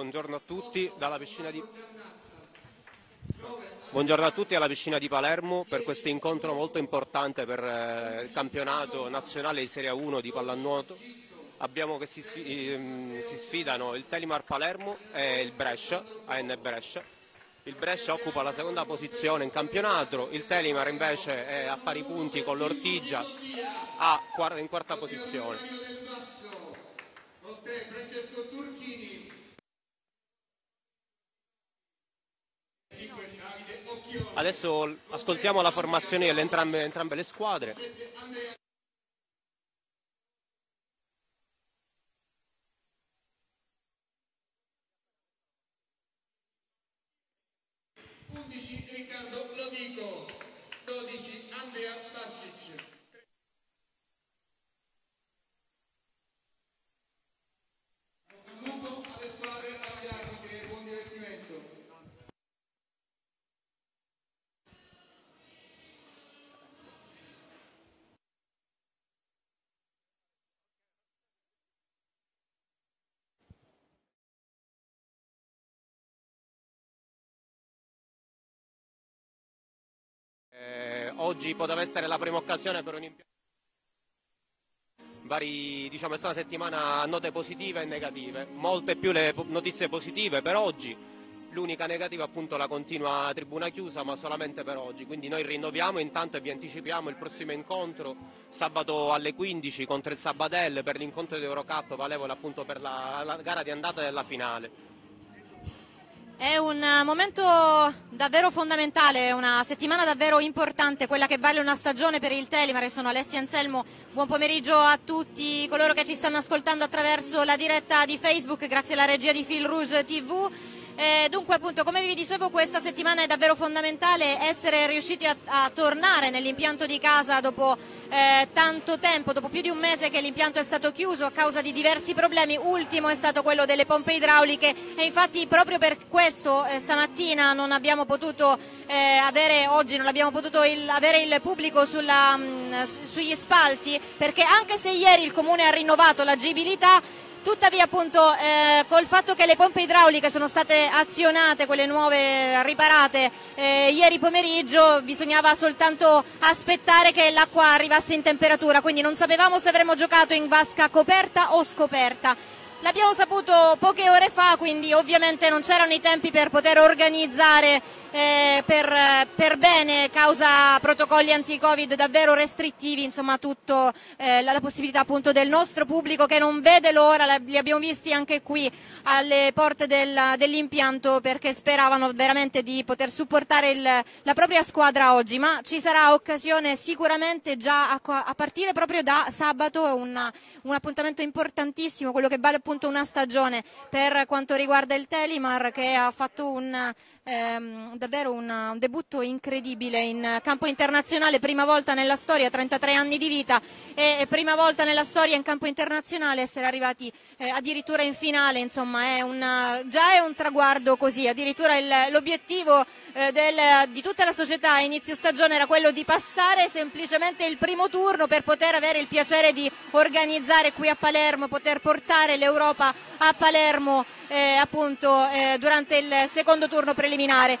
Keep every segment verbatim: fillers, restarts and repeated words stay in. buongiorno a tutti dalla piscina di... Buongiorno a tutti alla piscina di Palermo per questo incontro molto importante per eh, il campionato nazionale di Serie A uno di pallanuoto. Abbiamo che si, eh, si sfidano il Telimar Palermo e il Brescia, A N Brescia. Il Brescia occupa la seconda posizione in campionato, il Telimar invece è a pari punti con l'Ortigia a quarta, in quarta posizione. Adesso ascoltiamo la formazione delle entrambe, entrambe le squadre. undici Riccardo Lo Dico, dodici Andrea Bacic. Buon alle squadre, agli arbitri, buon divertimento. Eh, oggi poteva essere la prima occasione per un impianto. Vari, diciamo, è stata una settimana a note positive e negative, molte più le notizie positive per oggi, l'unica negativa appunto la continua tribuna chiusa, ma solamente per oggi, quindi noi rinnoviamo intanto e vi anticipiamo il prossimo incontro sabato alle quindici contro il Sabadell per l'incontro di Eurocup, valevole appunto per la, la gara di andata della finale. È un momento davvero fondamentale, una settimana davvero importante, quella che vale una stagione per il Telimar. Io sono Alessia Anselmo, buon pomeriggio a tutti coloro che ci stanno ascoltando attraverso la diretta di Facebook, grazie alla regia di Fil Rouge tivù. Eh, dunque appunto, come vi dicevo, questa settimana è davvero fondamentale essere riusciti a, a tornare nell'impianto di casa dopo eh, tanto tempo, dopo più di un mese che l'impianto è stato chiuso a causa di diversi problemi. Ultimo è stato quello delle pompe idrauliche e infatti proprio per questo eh, stamattina non abbiamo potuto eh, avere, oggi non abbiamo potuto il, avere il pubblico sulla, mh, sugli spalti, perché anche se ieri il Comune ha rinnovato l'agibilità, tuttavia appunto eh, col fatto che le pompe idrauliche sono state azionate, quelle nuove riparate eh, ieri pomeriggio, bisognava soltanto aspettare che l'acqua arrivasse in temperatura, quindi non sapevamo se avremmo giocato in vasca coperta o scoperta. L'abbiamo saputo poche ore fa, quindi ovviamente non c'erano i tempi per poter organizzare eh, per, per bene, causa protocolli anti-Covid davvero restrittivi, insomma tutto eh, la, la possibilità appunto del nostro pubblico che non vede l'ora, li abbiamo visti anche qui alle porte del, dell'impianto perché speravano veramente di poter supportare il, la propria squadra oggi, ma ci sarà occasione sicuramente già a, a partire proprio da sabato, una, un appuntamento importantissimo, quello che vale appunto una stagione per quanto riguarda il Telimar, che ha fatto un, ehm, davvero un debutto incredibile in campo internazionale, prima volta nella storia, trentatré anni di vita e prima volta nella storia in campo internazionale essere arrivati eh, addirittura in finale, insomma è una, già è un traguardo così, addirittura l'obiettivo eh, del, di tutta la società a inizio stagione era quello di passare semplicemente il primo turno per poter avere il piacere di organizzare qui a Palermo, poter portare l'Europa Europa a Palermo eh, appunto eh, durante il secondo turno preliminare.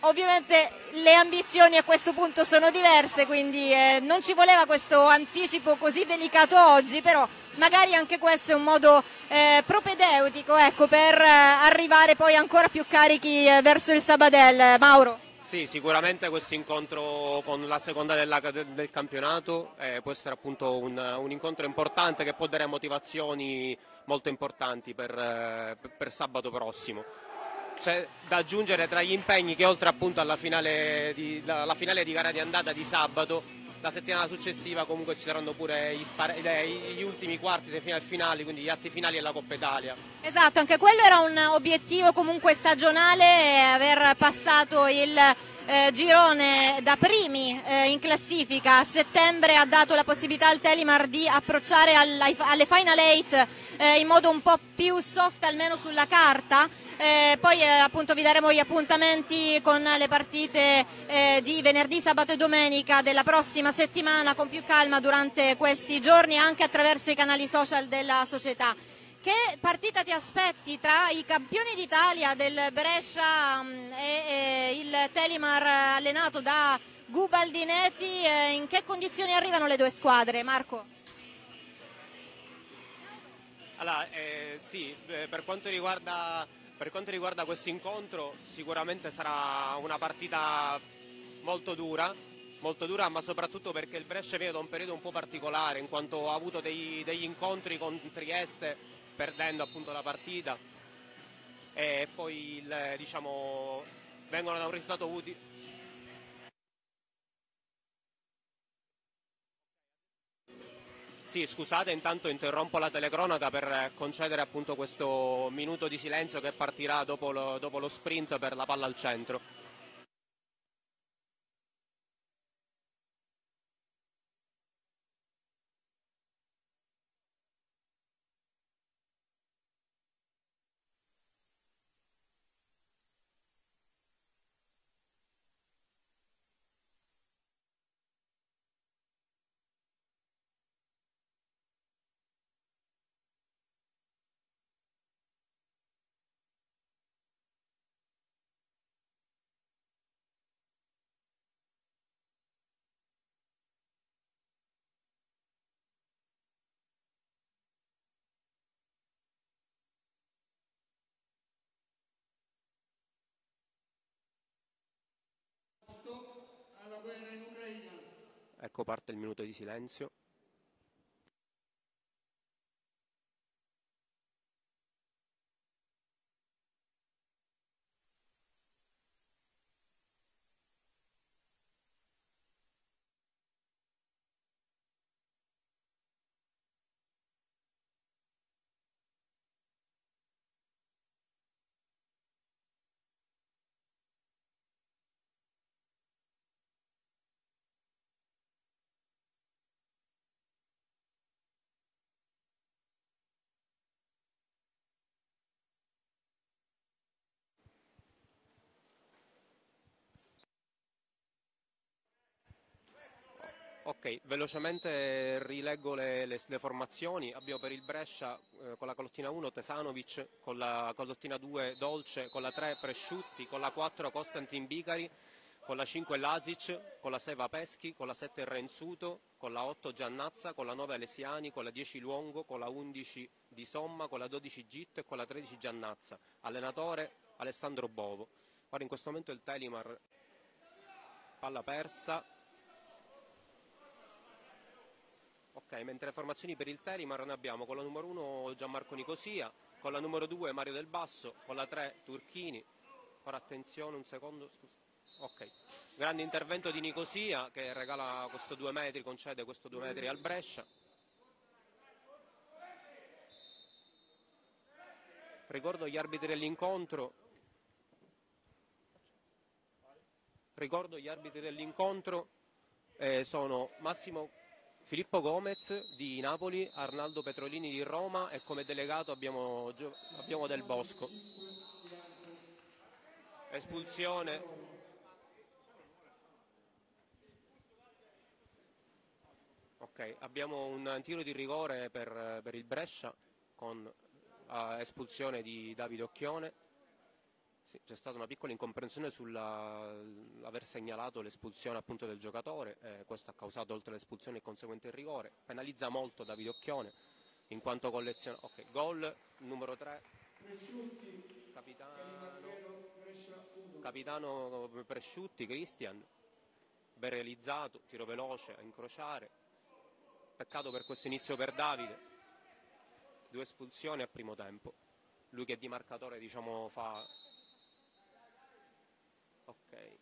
Ovviamente le ambizioni a questo punto sono diverse, quindi eh, non ci voleva questo anticipo così delicato oggi, però magari anche questo è un modo eh, propedeutico, ecco, per eh, arrivare poi ancora più carichi eh, verso il Sabadell. Mauro. Sì, sicuramente questo incontro con la seconda della, del campionato eh, può essere appunto un, un incontro importante che può dare motivazioni molto importanti per, eh, per sabato prossimo. C'è da aggiungere tra gli impegni che oltre appunto alla finale di, la, la finale di gara di andata di sabato, la settimana successiva comunque ci saranno pure gli, gli ultimi quarti dei finali, finali, quindi gli atti finali e la Coppa Italia. Esatto, anche quello era un obiettivo comunque stagionale, aver passato il eh, girone da primi eh, in classifica. A settembre ha dato la possibilità al Telimar di approcciare alla, alle Final Eight eh, in modo un po' più soft, almeno sulla carta. Eh, poi eh, appunto vi daremo gli appuntamenti con le partite eh, di venerdì, sabato e domenica della prossima settimana con più calma durante questi giorni, anche attraverso i canali social della società. Che partita ti aspetti tra i campioni d'Italia del Brescia e, e il Telimar allenato da Gubaldinetti? In che condizioni arrivano le due squadre, Marco? Allora, eh, sì, per quanto riguarda, per quanto riguarda questo incontro, sicuramente sarà una partita molto dura, molto dura, ma soprattutto perché il Brescia viene da un periodo un po' particolare, in quanto ha avuto dei, degli incontri con Trieste, perdendo appunto la partita, e poi il, diciamo, vengono da un risultato utile. Sì, scusate, intanto interrompo la telecronaca per concedere appunto questo minuto di silenzio che partirà dopo lo, dopo lo sprint per la palla al centro. Ecco, parte il minuto di silenzio. Ok, velocemente rileggo le, le, le formazioni. Abbiamo per il Brescia eh, con la colottina uno Tesanovic, con la colottina due Dolce, con la tre Presciutti, con la quattro Costantin Bicari, con la cinque Lazic, con la sei Vapeschi, con la sette Renzuto, con la otto Giannazza, con la nove Alessiani, con la dieci Luongo, con la undici Di Somma, con la dodici Gitto e con la tredici Giannazza. Allenatore Alessandro Bovo. Guarda, in questo momento il Telimar, palla persa. Ok, mentre formazioni per il Telimar ne abbiamo con la numero uno Gianmarco Nicosia, con la numero due Mario del Basso, con la tre Turchini. Ora attenzione un secondo, scusa. Ok, grande intervento di Nicosia che regala questo due metri, concede questo due metri al Brescia. Ricordo gli arbitri dell'incontro. Ricordo gli arbitri dell'incontro eh, sono Massimo Filippo Gomez di Napoli, Arnaldo Petrolini di Roma e come delegato abbiamo, abbiamo Del Bosco. Espulsione. Ok, abbiamo un tiro di rigore per, per il Brescia con uh, espulsione di Davide Occhione. Sì, c'è stata una piccola incomprensione sull'aver segnalato l'espulsione appunto del giocatore, eh, questo ha causato oltre l'espulsione il conseguente rigore, penalizza molto Davide Occhione in quanto colleziona. Ok, gol numero tre, capitano, capitano Presciutti, Cristian, ben realizzato, tiro veloce a incrociare, peccato per questo inizio per Davide, due espulsioni al primo tempo, lui che di marcatore diciamo fa... Ok,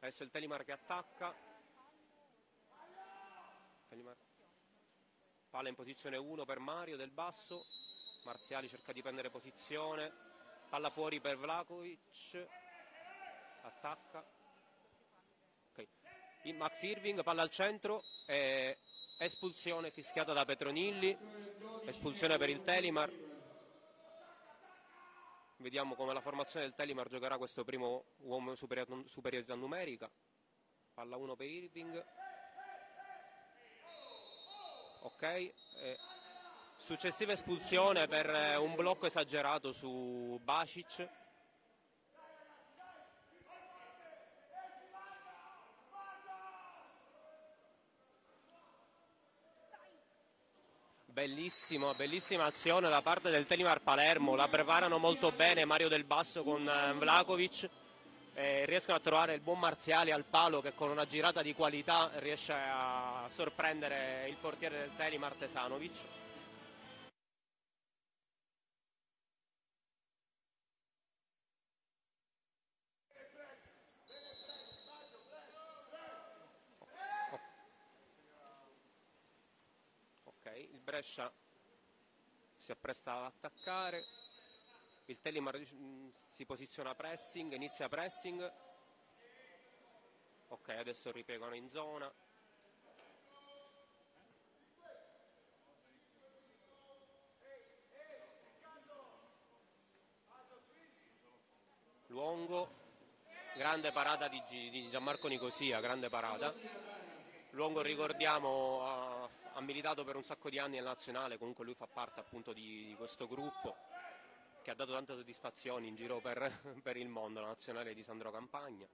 adesso il Telimar che attacca, Telimar. Palla in posizione uno per Mario del Basso, Marziali cerca di prendere posizione, palla fuori per Vlakovic, attacca, okay. Il Max Irving, palla al centro, e espulsione fischiata da Petronilli, espulsione per il Telimar. Vediamo come la formazione del Telimar giocherà questo primo uomo superiorità numerica. Palla uno per Irving. Ok. Eh, successiva espulsione per un blocco esagerato su Bacic. Bellissimo, bellissima azione da parte del Telimar Palermo, la preparano molto bene Mario del Basso con Vlakovic e riescono a trovare il buon Marziali al palo che con una girata di qualità riesce a sorprendere il portiere del Telimar Tesanovic. Brescia si appresta ad attaccare, il Telimar si posiziona pressing, inizia pressing, ok, adesso ripiegano in zona, Luongo, grande parata di, di Gianmarco Nicosia, grande parata. Luongo, ricordiamo, a ha militato per un sacco di anni nella nazionale, comunque lui fa parte appunto di, di questo gruppo che ha dato tante soddisfazioni in giro per, per il mondo, la nazionale di Sandro Campagna.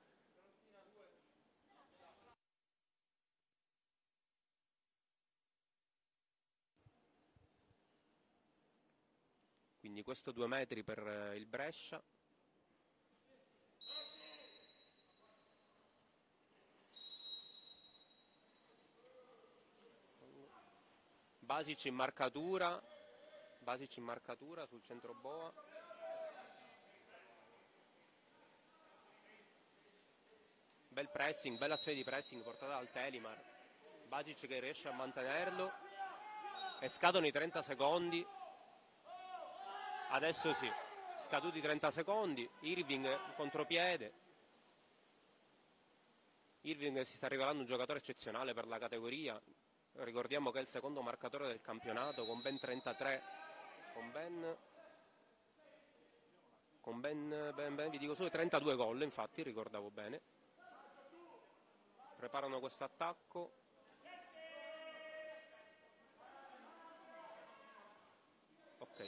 Quindi questo due metri per il Brescia. Bacic in marcatura, Bacic in marcatura sul centro boa. Bel pressing, bella azione di pressing portata dal Telimar. Bacic che riesce a mantenerlo. E scadono i trenta secondi. Adesso sì, scaduti i trenta secondi. Irving contropiede. Irving si sta rivelando un giocatore eccezionale per la categoria. Ricordiamo che è il secondo marcatore del campionato con ben trentatré, con ben, con ben, ben, ben vi dico solo trentadue gol, infatti ricordavo bene. Preparano questo attacco. Ok,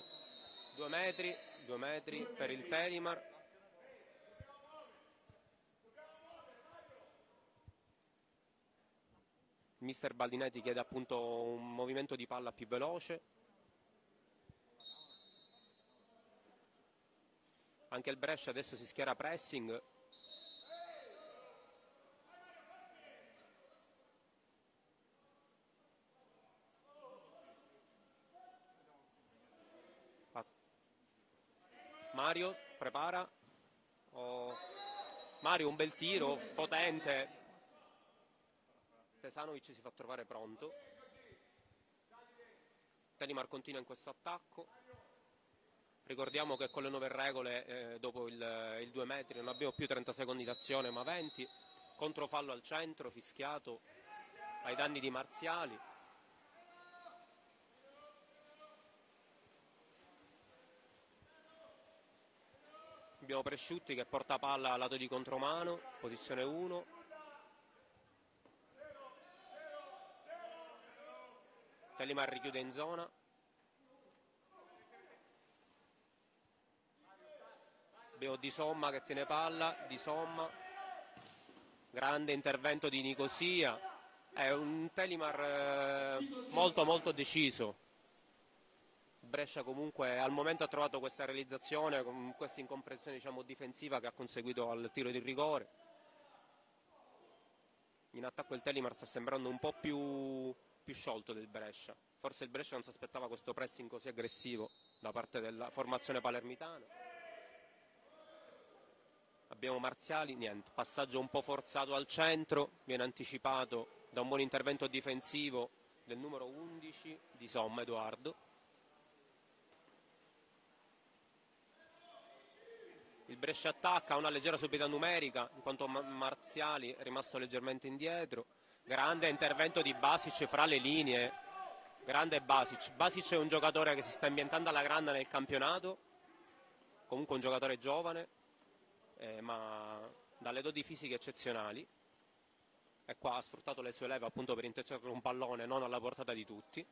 due metri, due metri per il Telimar. Mister Baldinetti chiede appunto un movimento di palla più veloce. Anche il Brescia adesso si schiera pressing. Mario prepara. Oh. Mario un bel tiro, potente. Tesanovic si fa trovare pronto. Telimar continua in questo attacco. Ricordiamo che con le nuove regole eh, dopo il, il due metri non abbiamo più trenta secondi d'azione ma venti. Controfallo al centro, fischiato ai danni di Marziali. Abbiamo Presciutti che porta palla a lato di contromano, posizione uno. Telimar richiude in zona. Abbiamo Di Somma che tiene palla. Di Somma. Grande intervento di Nicosia. È un Telimar eh, molto molto deciso. Brescia comunque al momento ha trovato questa realizzazione, con questa incomprensione diciamo difensiva che ha conseguito al tiro di rigore. In attacco il Telimar sta sembrando un po' più... più sciolto del Brescia, forse il Brescia non si aspettava questo pressing così aggressivo da parte della formazione palermitana. Abbiamo Marziali, niente, passaggio un po' forzato al centro, viene anticipato da un buon intervento difensivo del numero undici Di Somma Edoardo. Il Brescia attacca, una leggera subita numerica in quanto Marziali è rimasto leggermente indietro. Grande intervento di Bacic fra le linee, grande Bacic. Bacic è un giocatore che si sta ambientando alla grande nel campionato, comunque un giocatore giovane, eh, ma dalle doti fisiche eccezionali. E qua ha sfruttato le sue leve appunto per intercettare un pallone non alla portata di tutti.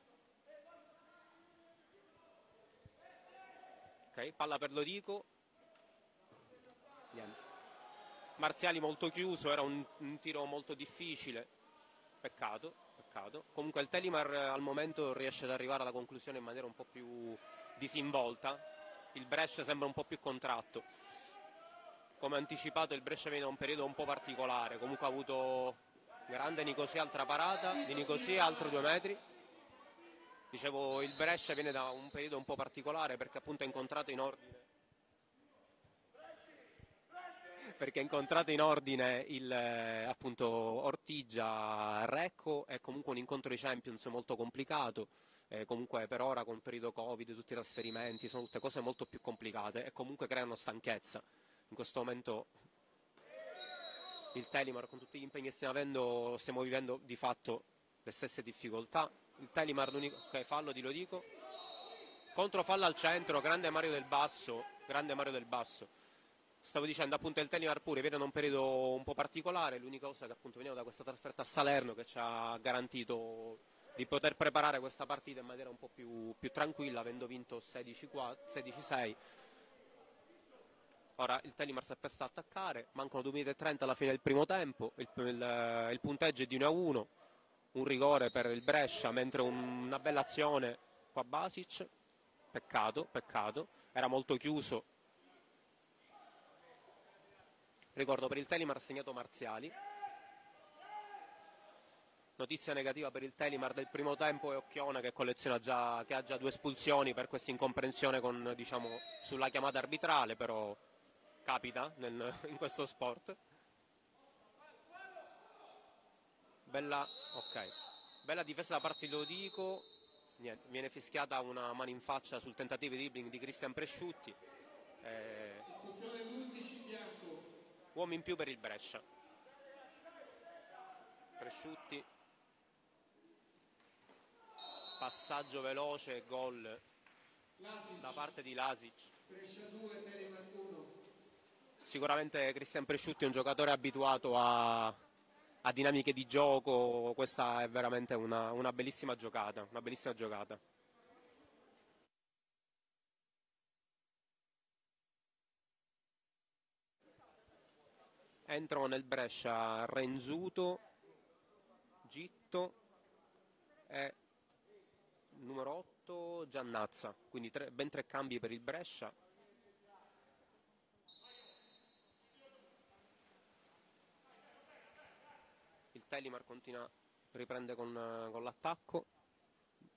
Ok, palla per Lo Dico. Niente. Marziali molto chiuso, era un, un tiro molto difficile. Peccato, peccato. Comunque il Telimar al momento riesce ad arrivare alla conclusione in maniera un po' più disinvolta. Il Brescia sembra un po' più contratto. Come anticipato il Brescia viene da un periodo un po' particolare. Comunque ha avuto grande Nicosia, altra parata di Nicosia, altro due metri. Dicevo, il Brescia viene da un periodo un po' particolare perché appunto ha incontrato in ordine perché ha incontrato in ordine il, appunto, Ortigia, Recco, è comunque un incontro di Champions molto complicato, eh, comunque per ora con il periodo Covid, tutti i trasferimenti, sono tutte cose molto più complicate e comunque creano stanchezza. In questo momento il Telimar, con tutti gli impegni che stiamo avendo, stiamo vivendo di fatto le stesse difficoltà. Il Telimar, l'unico okay, fallo di Lo Dico, controfalla al centro, grande Mario del Basso, grande Mario del Basso. Stavo dicendo appunto il Telimar pure viene da un periodo un po' particolare, l'unica cosa che appunto veniva da questa trasferta a Salerno che ci ha garantito di poter preparare questa partita in maniera un po' più, più tranquilla, avendo vinto sedici sei. Ora il Telimar si è presto ad attaccare, mancano due minuti e trenta alla fine del primo tempo, il, il, il punteggio è di uno a uno, un rigore per il Brescia, mentre un, una bella azione qua Bacic, peccato, peccato, era molto chiuso. Ricordo, per il Telimar ha segnato Marziali. Notizia negativa per il Telimar del primo tempo è Occhione che colleziona già, che ha già due espulsioni per questa incomprensione con, diciamo, sulla chiamata arbitrale, però capita nel, in questo sport. Bella, okay. Bella difesa da parte di Lo Dico. Niente, viene fischiata una mano in faccia sul tentativo di dribbling di Cristian Presciutti. Eh... Uomo in più per il Brescia. Presciutti. Passaggio veloce, gol da parte di Lazic. Sicuramente Cristian Presciutti è un giocatore abituato a, a dinamiche di gioco. Questa è veramente una, una bellissima giocata, una bellissima giocata. Entrano nel Brescia Renzuto, Gitto e numero otto Giannazza, quindi tre, ben tre cambi per il Brescia. Il Telimar continua, riprende con, con l'attacco,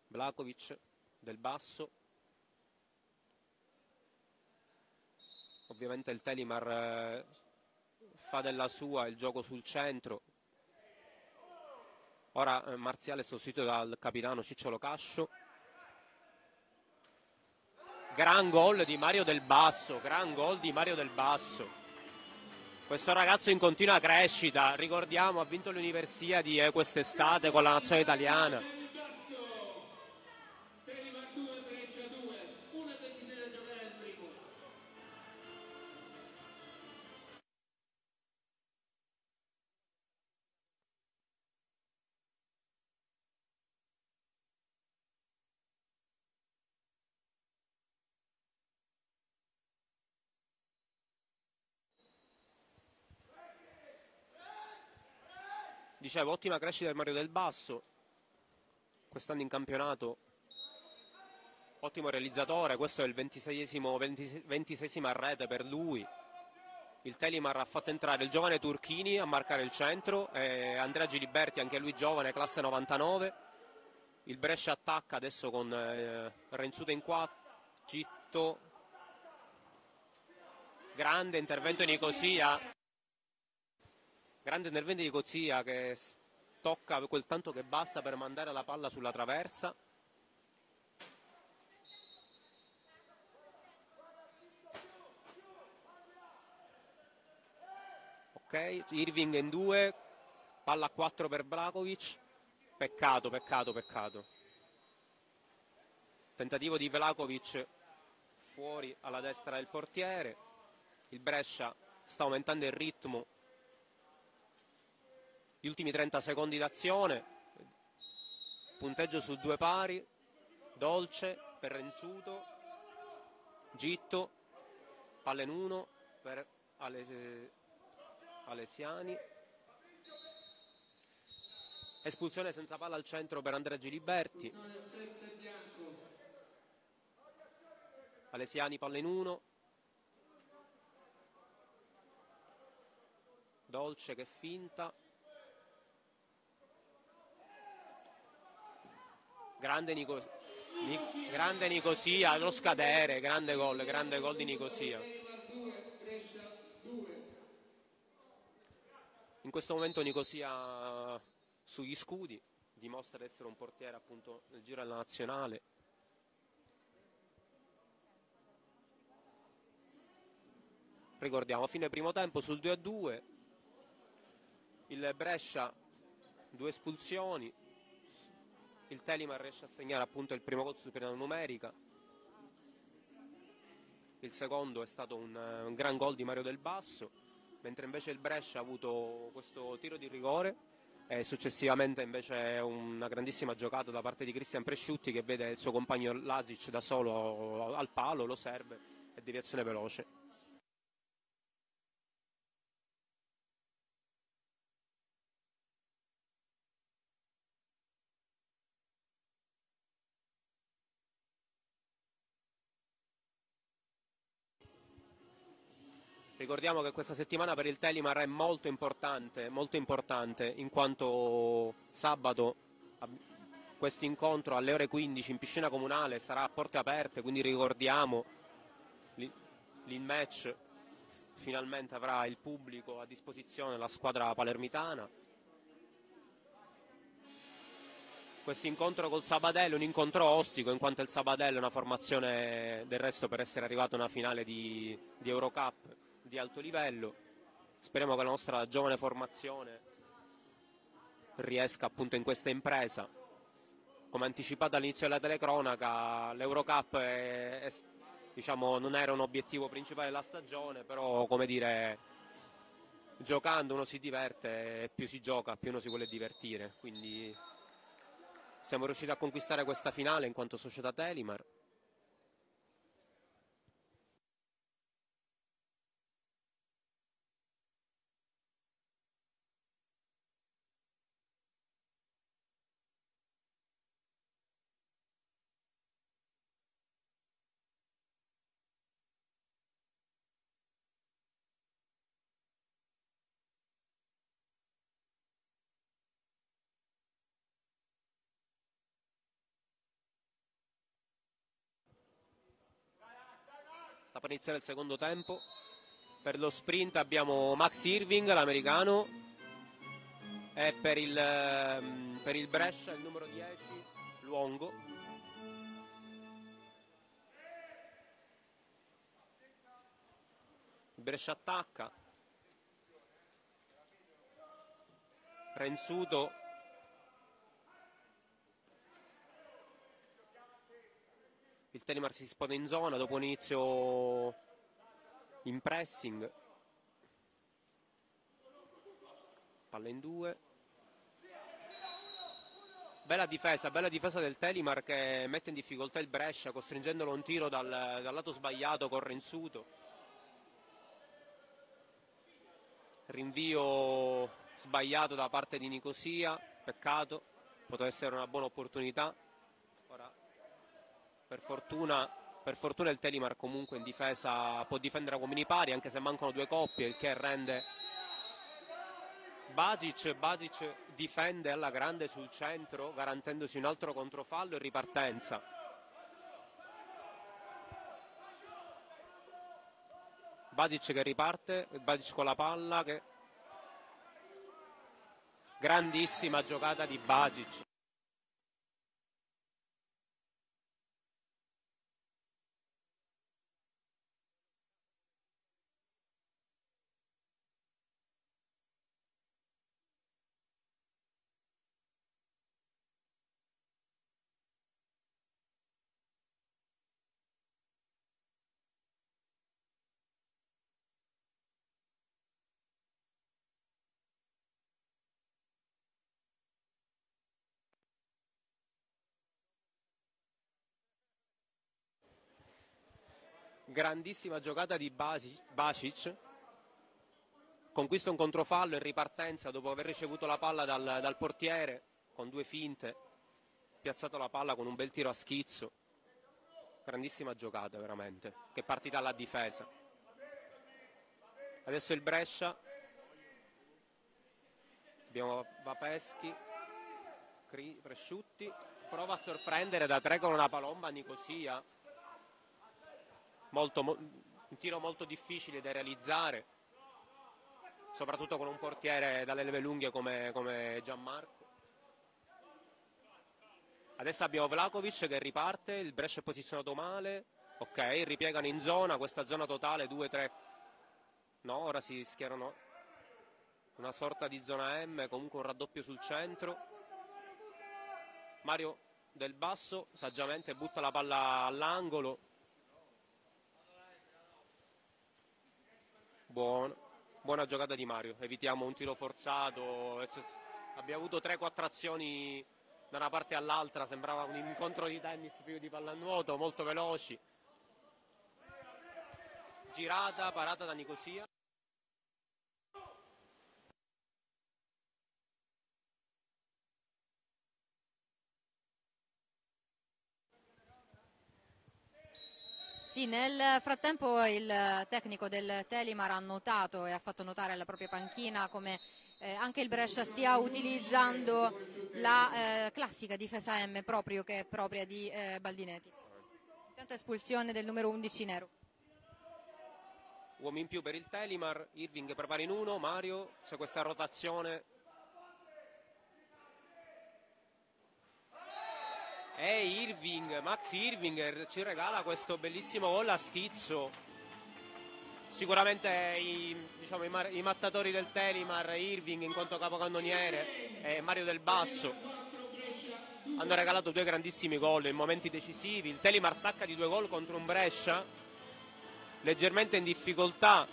Vlakovic del Basso. Ovviamente il Telimar... Eh, fa della sua il gioco sul centro. Ora eh, Marziale è sostituito dal capitano Ciccio Lo Cascio. Gran gol di Mario del Basso, gran gol di Mario del Basso. Questo ragazzo in continua crescita, ricordiamo, ha vinto l'università di eh, quest'estate con la nazionale italiana. Dicevo, ottima crescita del Mario del Basso, quest'anno in campionato, ottimo realizzatore, questo è il ventiseiesimo, ventiseiesima rete per lui. Il Telimar ha fatto entrare il giovane Turchini a marcare il centro, e Andrea Giliberti, anche lui giovane, classe novantanove. Il Brescia attacca adesso con eh, Renzuto in quattro, Gitto, grande intervento di Nicosia. Grande intervento di Cozia che tocca quel tanto che basta per mandare la palla sulla traversa. Ok, Irving in due, palla a quattro per Vlakovic. Peccato, peccato, peccato. Tentativo di Vlakovic fuori alla destra del portiere. Il Brescia sta aumentando il ritmo. Gli ultimi trenta secondi d'azione, punteggio su due pari, Dolce per Renzuto, Gitto, palla in uno per Alessiani, espulsione senza palla al centro per Andrea Giliberti. Alessiani, palla in uno, Dolce che finta, grande Nicosia. Nic- grande Nicosia, lo scadere, grande gol, grande gol di Nicosia. In questo momento Nicosia sugli scudi, dimostra di essere un portiere appunto nel giro della nazionale. Ricordiamo, a fine primo tempo sul due a due, il Brescia due espulsioni. Il Telimar riesce a segnare appunto il primo gol su penale numerica. Il secondo è stato un, un gran gol di Mario del Basso, mentre invece il Brescia ha avuto questo tiro di rigore e successivamente invece una grandissima giocata da parte di Cristian Presciutti, che vede il suo compagno Lazic da solo al palo, lo serve e deviazione veloce. Ricordiamo che questa settimana per il Telimar è molto importante, molto importante, in quanto sabato questo incontro alle ore quindici in piscina comunale sarà a porte aperte, quindi ricordiamo l'in match finalmente avrà il pubblico a disposizione, la squadra palermitana. Questo incontro col Sabadell è un incontro ostico, in quanto il Sabadell è una formazione del resto per essere arrivato a una finale di, di Eurocup di alto livello. Speriamo che la nostra giovane formazione riesca appunto in questa impresa. Come anticipato all'inizio della telecronaca, l'Eurocup è, è, diciamo, non era un obiettivo principale della stagione, però come dire, giocando uno si diverte e più si gioca più uno si vuole divertire, quindi siamo riusciti a conquistare questa finale in quanto società Telimar. Sta per iniziare il secondo tempo. Per lo sprint abbiamo Max Irving, l'americano, e per il, per il Brescia il numero dieci, Luongo. Il Brescia attacca. Renzuto. Il Telimar si sposta in zona dopo un inizio in pressing. Palla in due. Bella difesa, bella difesa del Telimar che mette in difficoltà il Brescia, costringendolo a un tiro dal, dal lato sbagliato con Renzuto. Rinvio sbagliato da parte di Nicosia, peccato, poteva essere una buona opportunità. Ora Per fortuna, per fortuna il Telimar comunque in difesa può difendere a uomini pari, anche se mancano due coppie, il che rende Bacic. Bacic difende alla grande sul centro, garantendosi un altro controfallo e ripartenza. Bacic che riparte, Bacic con la palla, che grandissima giocata di Bacic. grandissima giocata di Bacic, conquista un controfallo in ripartenza dopo aver ricevuto la palla dal, dal portiere, con due finte, piazzato la palla con un bel tiro a schizzo. Grandissima giocata veramente, che è partita alla difesa. Adesso il Brescia, abbiamo Vapeschi, Presciutti, prova a sorprendere da tre con una palomba Nicosia, molto, mo un tiro molto difficile da realizzare, soprattutto con un portiere dalle leve lunghe come, come Gianmarco. Adesso abbiamo Vlakovic che riparte, il Brescia è posizionato male, ok, ripiegano in zona, questa zona totale due tre, no, ora si schierano una sorta di zona M, comunque un raddoppio sul centro. Mario del Basso saggiamente butta la palla all'angolo, buona, buona giocata di Mario, evitiamo un tiro forzato, abbiamo avuto tre quattro azioni da una parte all'altra, sembrava un incontro di tennis più di pallanuoto, molto veloci. Girata, parata da Nicosia. Sì, nel frattempo il tecnico del Telimar ha notato e ha fatto notare alla propria panchina come Eh, anche il Brescia stia utilizzando la eh, classica difesa M proprio, che è propria di eh, Gubaldinetti. Intanto espulsione del numero undici nero. Uomo in più per il Telimar, Irving prepara in uno, Mario, c'è questa rotazione. E Irving, Max Irving ci regala questo bellissimo gol a schizzo. Sicuramente i, diciamo, i, mar, i mattatori del Telimar, Irving in quanto capocannoniere e Mario del Basso hanno regalato due grandissimi gol in momenti decisivi. Il Telimar stacca di due gol contro un Brescia leggermente in difficoltà.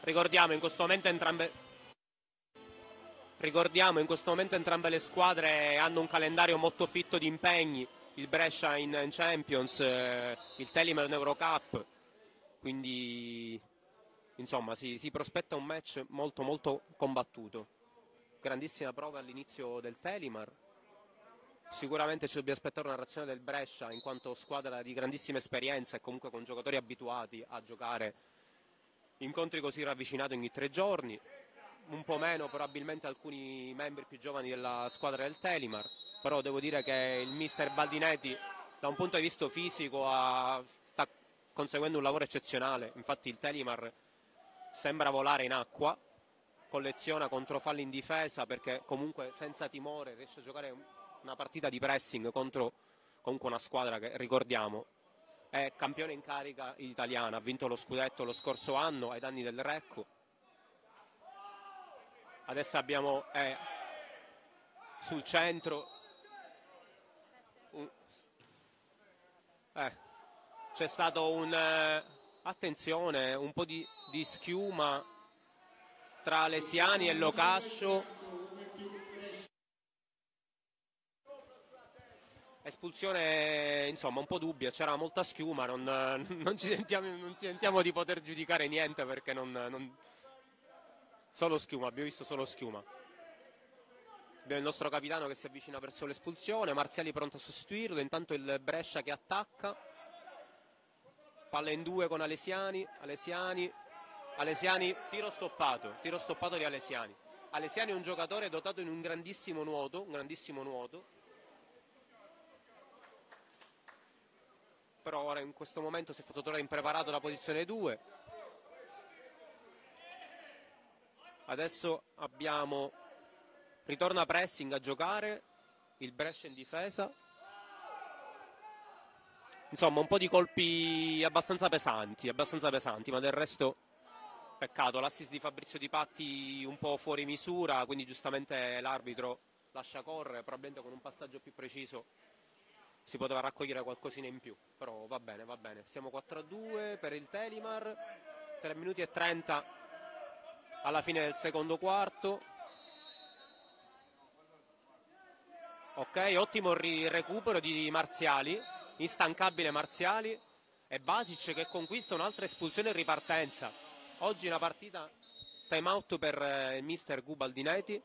Ricordiamo in questo momento entrambe, ricordiamo, in questo momento entrambe le squadre hanno un calendario molto fitto di impegni. Il Brescia in, in Champions, eh, il Telimar in Eurocup. Quindi, insomma, si, si prospetta un match molto, molto combattuto. Grandissima prova all'inizio del Telimar. Sicuramente ci dobbiamo aspettare una reazione del Brescia, in quanto squadra di grandissima esperienza e comunque con giocatori abituati a giocare incontri così ravvicinati ogni tre giorni. Un po' meno probabilmente alcuni membri più giovani della squadra del Telimar. Però devo dire che il mister Gubaldinetti, da un punto di vista fisico, ha conseguendo un lavoro eccezionale. Infatti il Telimar sembra volare in acqua, colleziona controfalli in difesa perché comunque senza timore riesce a giocare una partita di pressing contro comunque una squadra che, ricordiamo, è campione in carica italiana, ha vinto lo scudetto lo scorso anno ai danni del Recco. Adesso abbiamo eh, sul centro un, eh c'è stato un, eh, attenzione, un po' di, di schiuma tra Alessiani e Lo Cascio. Espulsione, insomma, un po' dubbia, c'era molta schiuma, non, non, ci sentiamo, non ci sentiamo di poter giudicare niente perché non, non... solo schiuma, abbiamo visto solo schiuma. Abbiamo il nostro capitano che si avvicina verso l'espulsione, Marziali pronto a sostituirlo, intanto il Brescia che attacca. Palla in due con Alessiani, Alessiani, Alessiani, tiro stoppato, tiro stoppato di Alessiani. Alessiani è un giocatore dotato in un grandissimo nuoto, un grandissimo nuoto. Però ora in questo momento si è fatto trovare impreparato la posizione due. Adesso abbiamo, ritorna pressing a giocare, il Brescia in difesa. Insomma, un po' di colpi abbastanza pesanti, abbastanza pesanti, ma del resto peccato. L'assist di Fabrizio Di Patti un po' fuori misura, quindi giustamente l'arbitro lascia correre, probabilmente con un passaggio più preciso si poteva raccogliere qualcosina in più, però va bene, va bene. Siamo quattro a due per il Telimar, tre minuti e trenta alla fine del secondo quarto. Ok, ottimo recupero di Marziali. Instancabile Marziali, è Bacic che conquista un'altra espulsione in ripartenza. Oggi una partita time out per eh, il mister Gubaldinetti.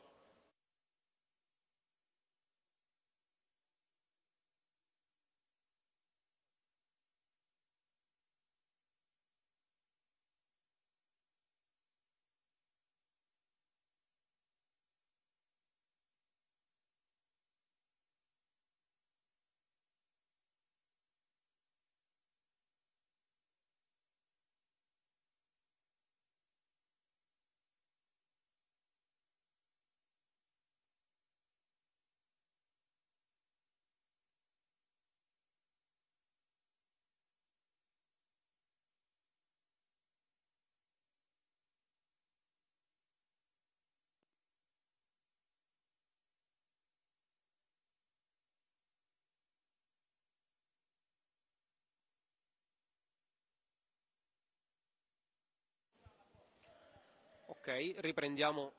Ok, riprendiamo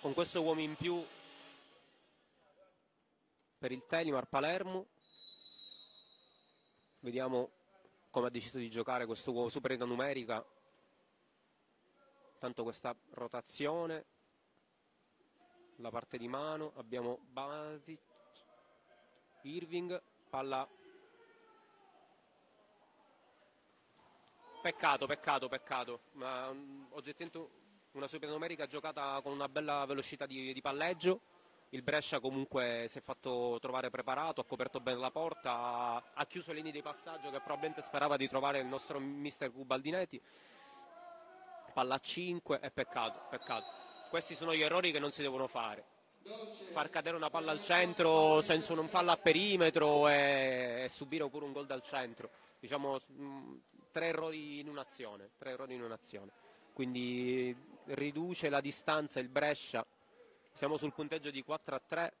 con questo uomo in più per il Telimar Palermo. Vediamo come ha deciso di giocare questo uomo, superiorità numerica. Tanto questa rotazione, la parte di mano, abbiamo Bacic, Irving, palla. Peccato, peccato, peccato, ma um, oggettivamente una supernumerica giocata con una bella velocità di, di palleggio. Il Brescia comunque si è fatto trovare preparato, ha coperto bene la porta, ha, ha chiuso le linee di passaggio che probabilmente sperava di trovare il nostro mister Gubaldinetti. Palla cinque e peccato, peccato. Questi sono gli errori che non si devono fare. Far cadere una palla al centro, senso non farla a perimetro e, e subire oppure un gol dal centro. Diciamo mh, tre errori in un'azione, tre errori in un'azione. Quindi riduce la distanza il Brescia, siamo sul punteggio di quattro a tre,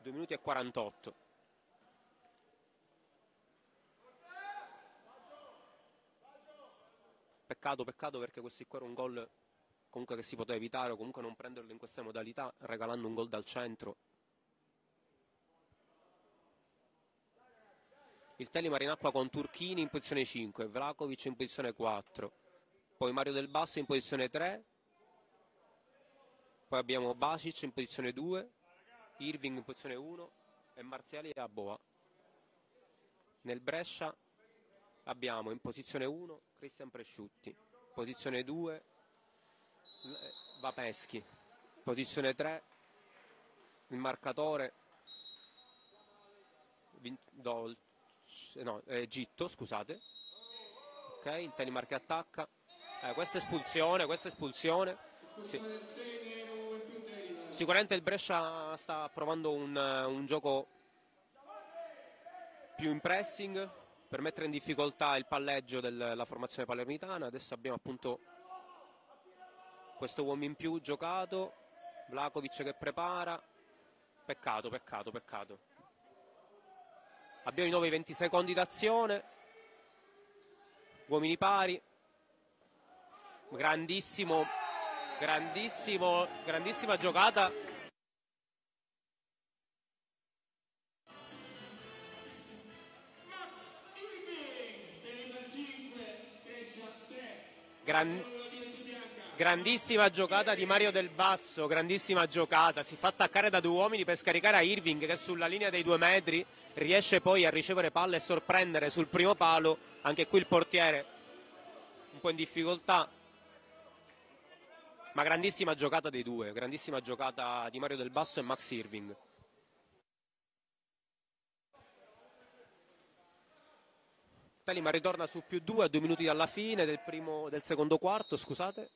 due minuti e quarantotto. Peccato, peccato, perché questo qua era un gol comunque che si poteva evitare, o comunque non prenderlo in questa modalità, regalando un gol dal centro. Il Telimar in acqua con Turchini in posizione cinque, Vlakovic in posizione quattro. Poi Mario del Basso in posizione tre, poi abbiamo Bacic in posizione due, Irving in posizione uno e Marziali a Boa. Nel Brescia abbiamo in posizione uno Cristian Presciutti, posizione due Vapeschi, posizione tre il marcatore Dolce, no, eh, Gitto, scusate. Ok, il Telimar che attacca. Eh, questa espulsione, questa espulsione sì. Sicuramente il Brescia sta provando un, un gioco più in pressing per mettere in difficoltà il palleggio della formazione palermitana. Adesso abbiamo appunto questo uomo in più giocato, Vlakovic che prepara. Peccato, peccato, peccato. Abbiamo di nuovo i venti secondi d'azione, uomini pari. Grandissimo, grandissimo, grandissima giocata. Gran, grandissima giocata di Mario del Basso, grandissima giocata. Si fa attaccare da due uomini per scaricare a Irving, che sulla linea dei due metri riesce poi a ricevere palla e sorprendere sul primo palo. Anche qui il portiere un po' in difficoltà. Ma grandissima giocata dei due, grandissima giocata di Mario del Basso e Max Irving. Telimar ritorna su più due a due minuti dalla fine del, primo, del secondo quarto, scusate.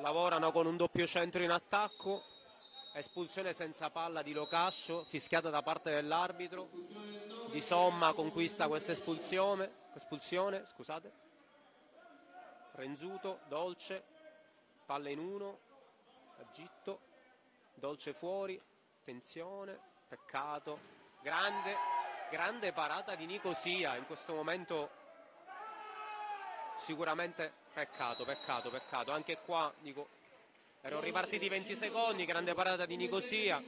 Lavorano con un doppio centro in attacco, espulsione senza palla di Lo Cascio, fischiata da parte dell'arbitro. Di Somma conquista questa espulsione, espulsione, scusate. Renzuto, Dolce, palla in uno, Gitto, Dolce fuori, attenzione, peccato, grande, grande parata di Nicosia, in questo momento sicuramente peccato, peccato, peccato, anche qua dico, erano ripartiti venti secondi, grande parata di Nicosia,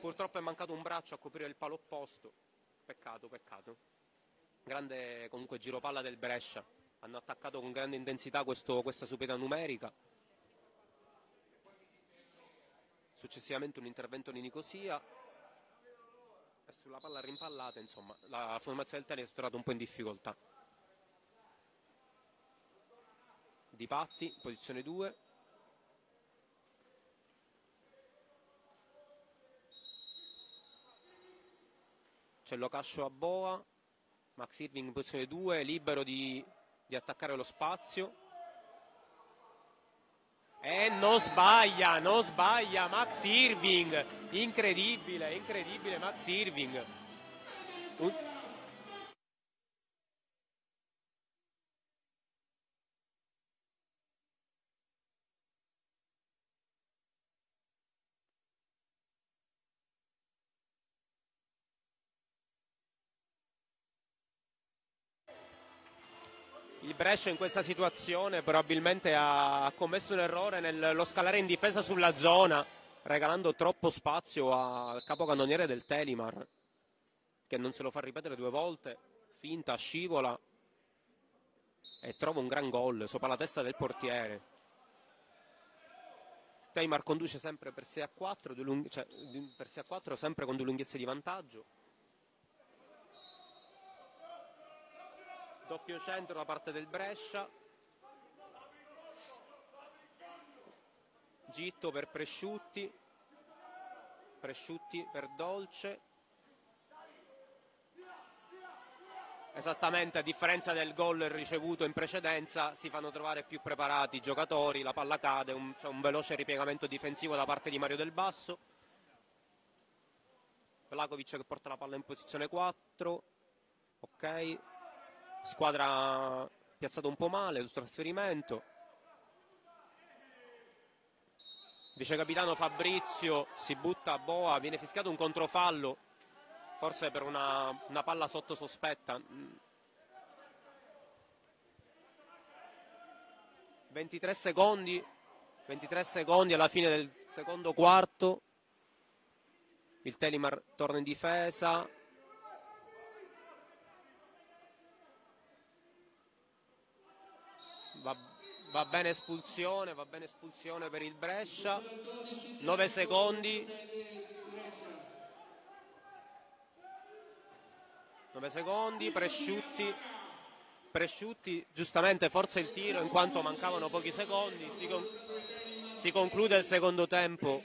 purtroppo è mancato un braccio a coprire il palo opposto, peccato, peccato. grande comunque giropalla del Brescia, hanno attaccato con grande intensità questo, questa superiorità numerica. Successivamente un intervento di Nicosia e sulla palla rimpallata, insomma, la formazione del Tele è stata un po' in difficoltà. Di Patti, posizione due. C'è Lo Cascio a boa, Max Irving in posizione due, libero di, di attaccare lo spazio. E non sbaglia, non sbaglia Max Irving, incredibile, incredibile Max Irving. Un... Il Brescia in questa situazione probabilmente ha commesso un errore nello scalare in difesa sulla zona, regalando troppo spazio al capocannoniere del Telimar, che non se lo fa ripetere due volte. Finta, scivola e trova un gran gol sopra la testa del portiere. Telimar conduce sempre per sei a quattro, lunghe, cioè, per sei a quattro sempre con due lunghezze di vantaggio. Doppio centro da parte del Brescia. Gitto per Presciutti. Presciutti per Dolce. Esattamente, a differenza del gol ricevuto in precedenza, si fanno trovare più preparati i giocatori, la palla cade, c'è cioè un veloce ripiegamento difensivo da parte di Mario del Basso. Vlakovic che porta la palla in posizione quattro. Ok. Squadra piazzata un po' male sul trasferimento. Vice capitano Fabrizio si butta a boa, viene fischiato un controfallo, forse per una, una palla sotto sospetta. ventitré secondi, ventitré secondi alla fine del secondo quarto. Il Telimar torna in difesa. Va, va bene espulsione, va bene espulsione per il Brescia. nove secondi. nove secondi, Presciutti. Presciutti, giustamente forza il tiro in quanto mancavano pochi secondi. Si, con, si conclude il secondo tempo.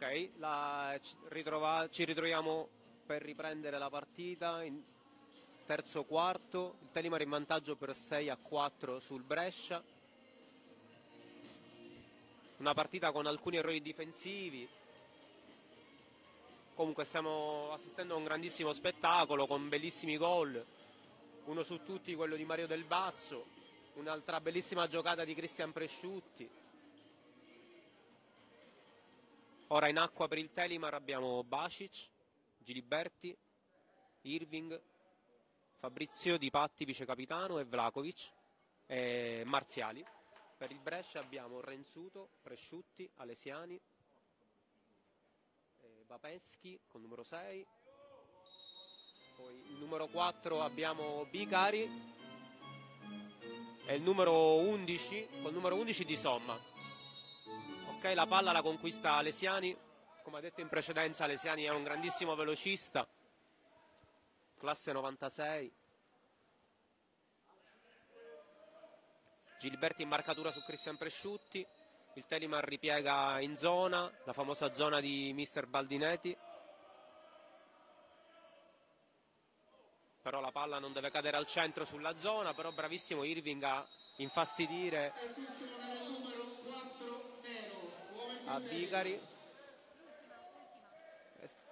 Ok, la, ci, ritrova, ci ritroviamo per riprendere la partita in terzo quarto, il Telimar in vantaggio per sei a quattro sul Brescia. Una partita con alcuni errori difensivi, comunque stiamo assistendo a un grandissimo spettacolo con bellissimi gol, uno su tutti quello di Mario del Basso, un'altra bellissima giocata di Cristian Presciutti. Ora in acqua per il Telimar abbiamo Bacic, Giliberti, Irving, Fabrizio Di Patti vicecapitano e Vlakovic e Marziali. Per il Brescia abbiamo Renzuto, Presciutti, Alessiani, Vapeschi con numero sei. Poi il numero quattro abbiamo Bicari e il numero undici, con il numero undici Di Somma. Ok, la palla la conquista Alessiani. Come ha detto in precedenza, Alessiani è un grandissimo velocista, classe novantasei. Giliberti in marcatura su Cristian Presciutti, il Telimar ripiega in zona, la famosa zona di mister Gubaldinetti. Però la palla non deve cadere al centro sulla zona, però bravissimo Irving a infastidire a Bicari.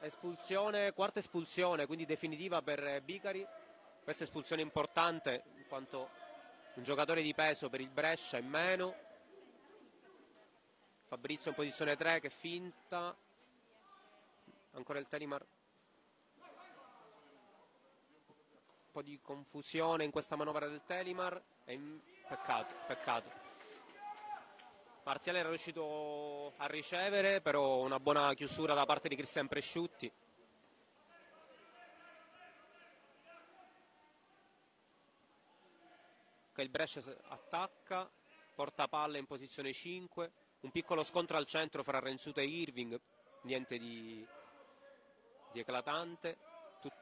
Espulsione, quarta espulsione, quindi definitiva per Bicari. Questa espulsione importante in quanto un giocatore di peso per il Brescia in meno. Fabrizio in posizione tre che finta. Ancora il Telimar. Un po' di confusione in questa manovra del Telimar. E peccato, peccato. Marziale era riuscito a ricevere, però una buona chiusura da parte di Cristian Presciutti. Il Brescia attacca, porta palla in posizione cinque, un piccolo scontro al centro fra Renzuto e Irving, niente di, di eclatante, Tut,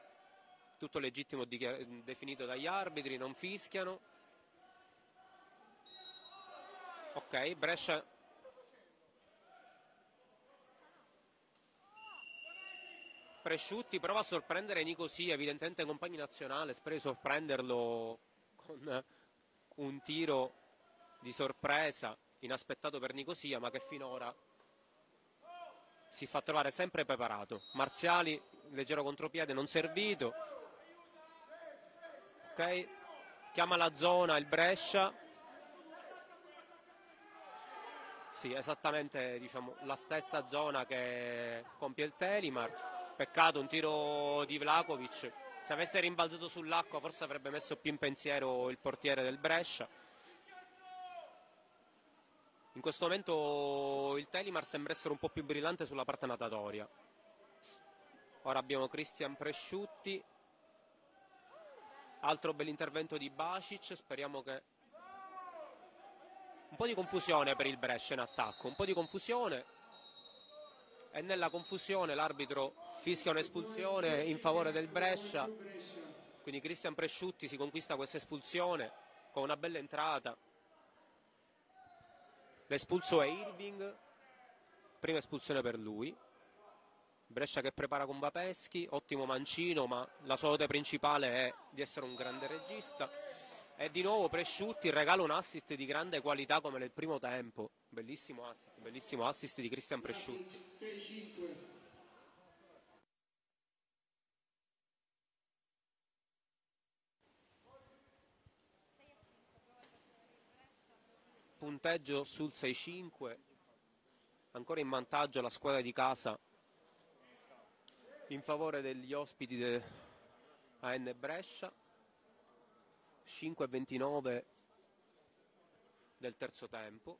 tutto legittimo di, definito dagli arbitri, non fischiano. Ok, Brescia Presciutti prova a sorprendere Nicosia, evidentemente compagno nazionale, spera di sorprenderlo con un tiro di sorpresa inaspettato per Nicosia, ma che finora si fa trovare sempre preparato. Marziali, leggero contropiede, non servito. Ok, chiama la zona il Brescia. Sì, esattamente, diciamo, la stessa zona che compie il Telimar. Peccato, un tiro di Vlakovic. Se avesse rimbalzato sull'acqua forse avrebbe messo più in pensiero il portiere del Brescia. In questo momento il Telimar sembra essere un po' più brillante sulla parte natatoria. Ora abbiamo Cristian Presciutti. Altro bell'intervento di Bacic. Speriamo che... Un po' di confusione per il Brescia in attacco. Un po' di confusione. E nella confusione l'arbitro fischia un'espulsione in favore del Brescia, quindi Cristian Presciutti si conquista questa espulsione con una bella entrata. L'espulso è Irving, prima espulsione per lui. Brescia che prepara con Vapeschi, ottimo mancino, ma la sua dote principale è di essere un grande regista. E di nuovo Presciutti regala un assist di grande qualità come nel primo tempo, bellissimo assist, bellissimo assist di Cristian Presciutti. Punteggio sul sei cinque, ancora in vantaggio la squadra di casa in favore degli ospiti de... A N Brescia. Cinque ventinove del terzo tempo.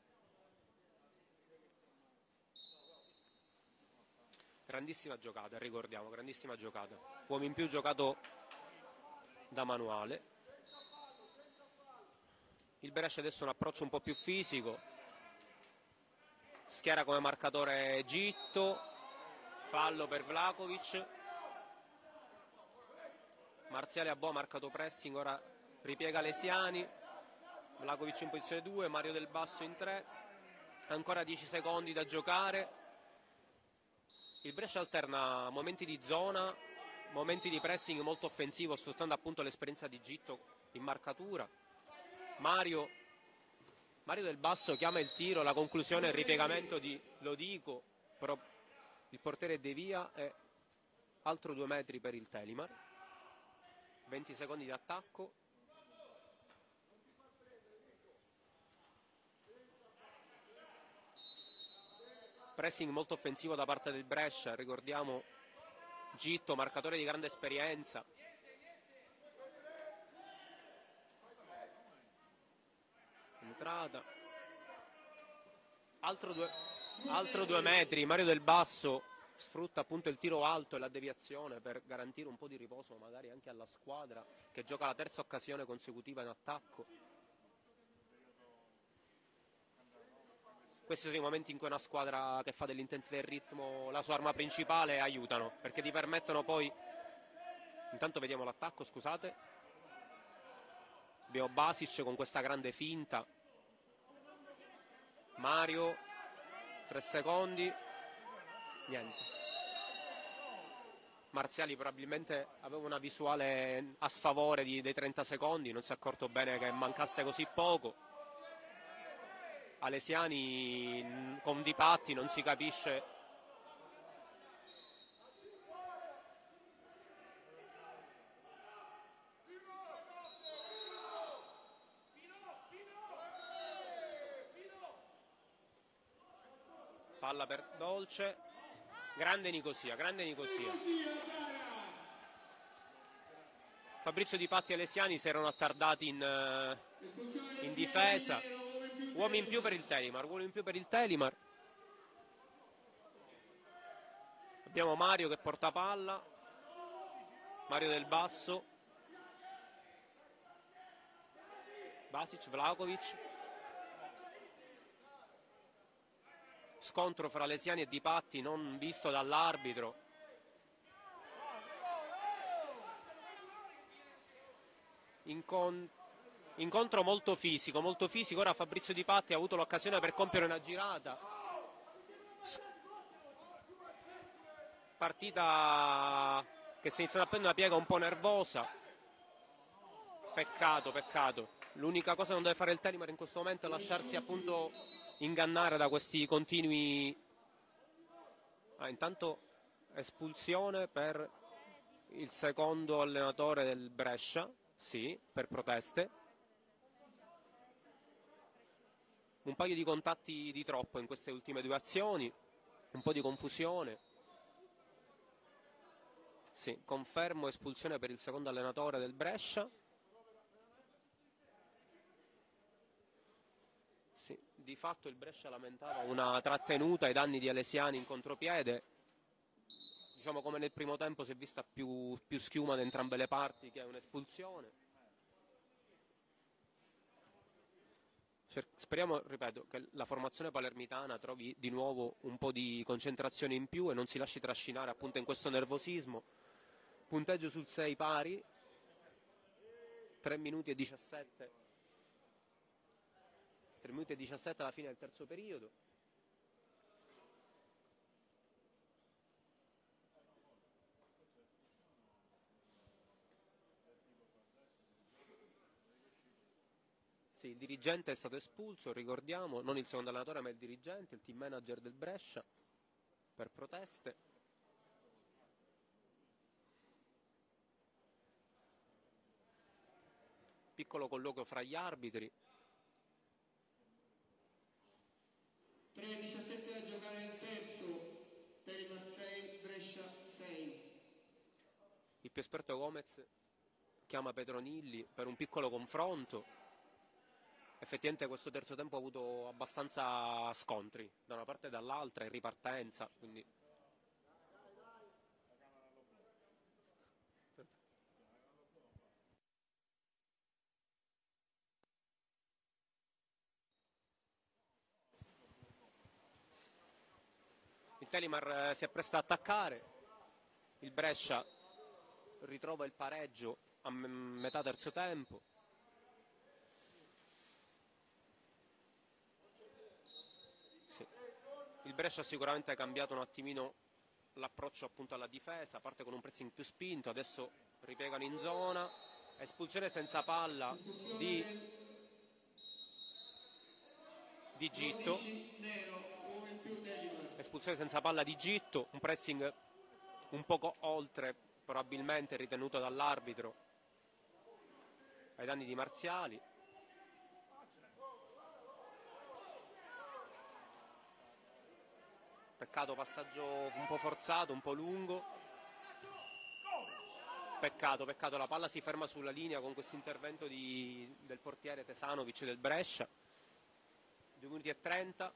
Grandissima giocata, ricordiamo, grandissima giocata, uomo in più giocato da Manuale. Il Brescia adesso un approccio un po' più fisico, schiera come marcatore Gitto, fallo per Vlakovic. Marziale a boa, marcato pressing, ora ripiega Alessiani. Vlakovic in posizione due, Mario del Basso in tre, ancora dieci secondi da giocare. il Brescia alterna momenti di zona, momenti di pressing molto offensivo, sfruttando appunto l'esperienza di Gitto in marcatura. Mario, Mario del Basso chiama il tiro, la conclusione e il ripiegamento di Lo Dico, però il portiere devia e altro due metri per il Telimar. venti secondi di attacco. Pressing molto offensivo da parte del Brescia, ricordiamo Gitto, marcatore di grande esperienza. Entrata, altro due, altro due metri. Mario del Basso sfrutta appunto il tiro alto e la deviazione per garantire un po' di riposo magari anche alla squadra, che gioca la terza occasione consecutiva in attacco. Questi sono i momenti in cui una squadra che fa dell'intensità e del ritmo la sua arma principale aiutano, perché ti permettono poi... Intanto vediamo l'attacco, scusate. Abbiamo Bacic con questa grande finta. Mario, tre secondi. Niente. Marziali probabilmente aveva una visuale a sfavore di, dei trenta secondi, non si è accorto bene che mancasse così poco. Alessiani con Di Patti, non si capisce. Palla per Dolce, grande Nicosia, grande Nicosia. Fabrizio Di Patti e Alessiani si erano attardati in, in difesa. Uomini in più per il Telimar, uomini in più per il Telimar. Abbiamo Mario che porta palla, Mario del Basso, Bacic, Vlakovic. Scontro fra Alessiani e Di Patti non visto dall'arbitro. Incontro. Incontro molto fisico, molto fisico. Ora Fabrizio Di Patti ha avuto l'occasione per compiere una girata. Partita che si è iniziata a prendere una piega un po' nervosa. Peccato, peccato. L'unica cosa che non deve fare il Telimar in questo momento è lasciarsi appunto ingannare da questi continui... Ah, intanto espulsione per il secondo allenatore del Brescia, sì, per proteste. Un paio di contatti di troppo in queste ultime due azioni, un po' di confusione. Sì, confermo espulsione per il secondo allenatore del Brescia. Sì, di fatto il Brescia lamentava una trattenuta ai danni di Alessiani in contropiede. Diciamo come nel primo tempo si è vista più, più schiuma da entrambe le parti che un'espulsione. Speriamo, ripeto, che la formazione palermitana trovi di nuovo un po' di concentrazione in più e non si lasci trascinare appunto in questo nervosismo. Punteggio sul sei pari, tre minuti e diciassette, tre minuti e diciassette alla fine del terzo periodo. Il dirigente è stato espulso, ricordiamo, non il secondo allenatore ma il dirigente, il team manager del Brescia, per proteste. Piccolo colloquio fra gli arbitri. tre e diciassette da giocare nel terzo, Telimar sei, Brescia sei. Il più esperto Gomez chiama Petronilli per un piccolo confronto. Effettivamente questo terzo tempo ha avuto abbastanza scontri da una parte e dall'altra in ripartenza, quindi il Telimar si appresta ad attaccare, il Brescia ritrova il pareggio a metà terzo tempo. Il Brescia ha sicuramente cambiato un attimino l'approccio appunto alla difesa, parte con un pressing più spinto, adesso ripiegano in zona, espulsione senza palla di, di Gitto, espulsione senza palla di Gitto, un pressing un poco oltre probabilmente ritenuto dall'arbitro ai danni di Marziali. Peccato, passaggio un po' forzato, un po' lungo. Peccato, peccato, la palla si ferma sulla linea con questo intervento di, del portiere Tesanovic del Brescia. due minuti e trenta.